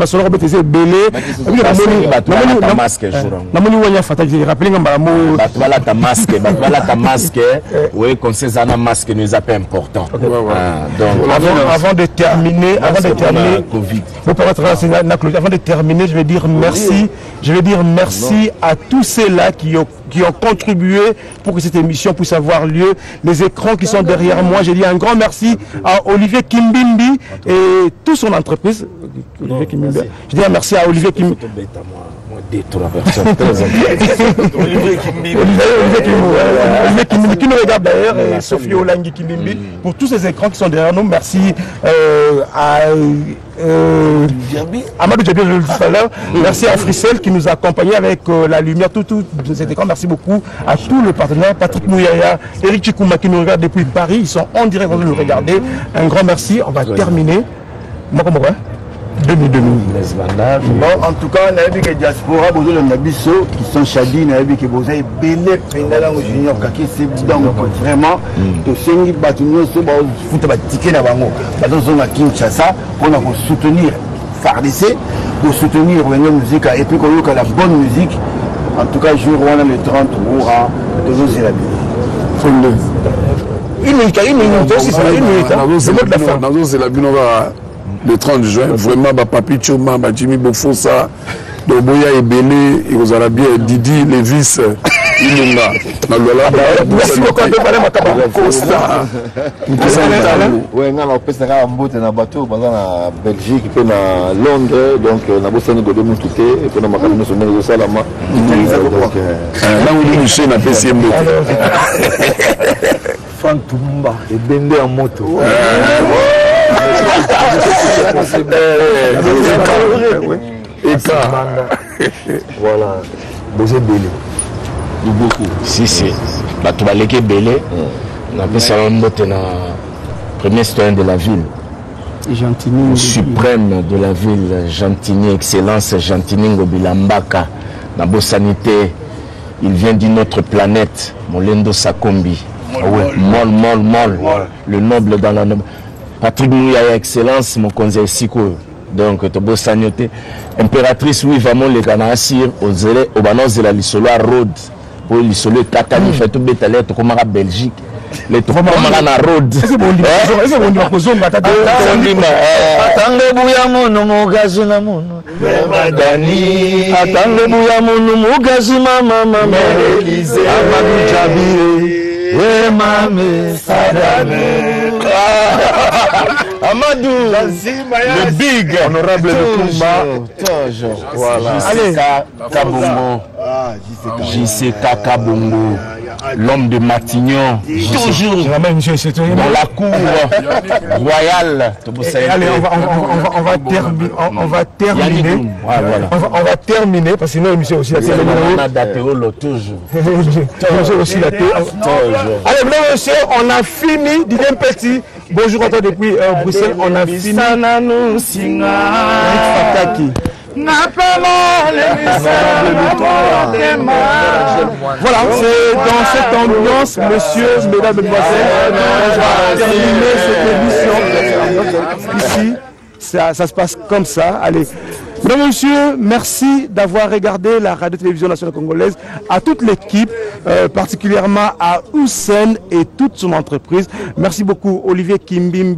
Oui, comme c'est un masque nous a pas important. Okay. Donc, avant de terminer, COVID. Avant de terminer, je vais dire merci. Oui. Je vais dire merci à tous ceux-là qui ont contribué pour que cette émission puisse avoir lieu. Les écrans qui sont derrière moi, j'ai dit un grand merci à Olivier Kimbimbi et toute son entreprise. Olivier Kimbimbi. Je dis un merci à Olivier Kimbimbi. Olivier Kimbimbi qui nous regarde d'ailleurs et Sophie Olangi Kimbimbi pour tous ces écrans qui sont derrière nous. Merci à Amadou Diaby, je le dis tout à l'heure. Merci à Frissel qui nous a accompagnés avec la lumière, tout cet écran. Merci beaucoup à tous les partenaires, Patrick Mouyaya, Eric Chikouma qui nous regarde depuis Paris. Ils sont en direct en train de nous regarder. Un grand merci. On va terminer. Moi, comment va? 2002. Bon, en tout cas, on a vu que diaspora, Bozo de Nabisso, qui sont Chadi, on a vu que Bozo est Bélé, Pénala, Junior, Kaki, c'est donc vraiment, tous ceux qui battent nous, ceux qui foutent des tickets dans la zone à Kinshasa, pour nous soutenir FARDC, pour soutenir Wenge Musica, et puis qu'on ait la bonne musique. En tout cas, je vous rends le 30 Ouira de nos élèves. Le 30 juin, vraiment, Papi Choma, Jimmy Bofosa, Doboya et Béné, et vous allez bien, Didi, Lévis, Ilunga. Merci beaucoup, voilà. Vous êtes belé. Beaucoup. Si, si. Tu vas l'équipe belé. On appelle ça le premier citoyen de la ville. Gentiny. Suprême de la ville. Gentiny, Excellence, Gentiny Ngobila Mbaka. Dans la sanité. Il vient d'une autre planète. Molendo Sakombi. Mol. Le noble dans la noble. Patrick Mouya, Excellence, mon conseil Siko. Donc, Tobo Sanyote, impératrice, oui, vraiment, les Ganassir, Ozele, Obanos de la Lissola, Rhodes, pour Lissolo, Katani, fait tout Bétalé, Tokomara, Belgique, les Tokomara, Rhodes. C'est bon, c'est bon, Amadou, le big, honorable de Kumba. Voilà. JCK Kabongo, l'homme de Matignon. Toujours. Dans la cour royale. Allez, on va terminer. On va terminer parce que sinon l'émission aussi la terminer. Allez, mesdames et messieurs, on a fini. Didier Petit. Bonjour à toi depuis Bruxelles, on a fini. Voilà, c'est dans cette ambiance, messieurs, mesdames, mesdemoiselles, on va terminer cette émission. Ici, ça se passe comme ça. Allez. Mesdames et messieurs, merci d'avoir regardé la radio-télévision nationale congolaise, à toute l'équipe, particulièrement à Houssen et toute son entreprise. Merci beaucoup Olivier Kimbimbi.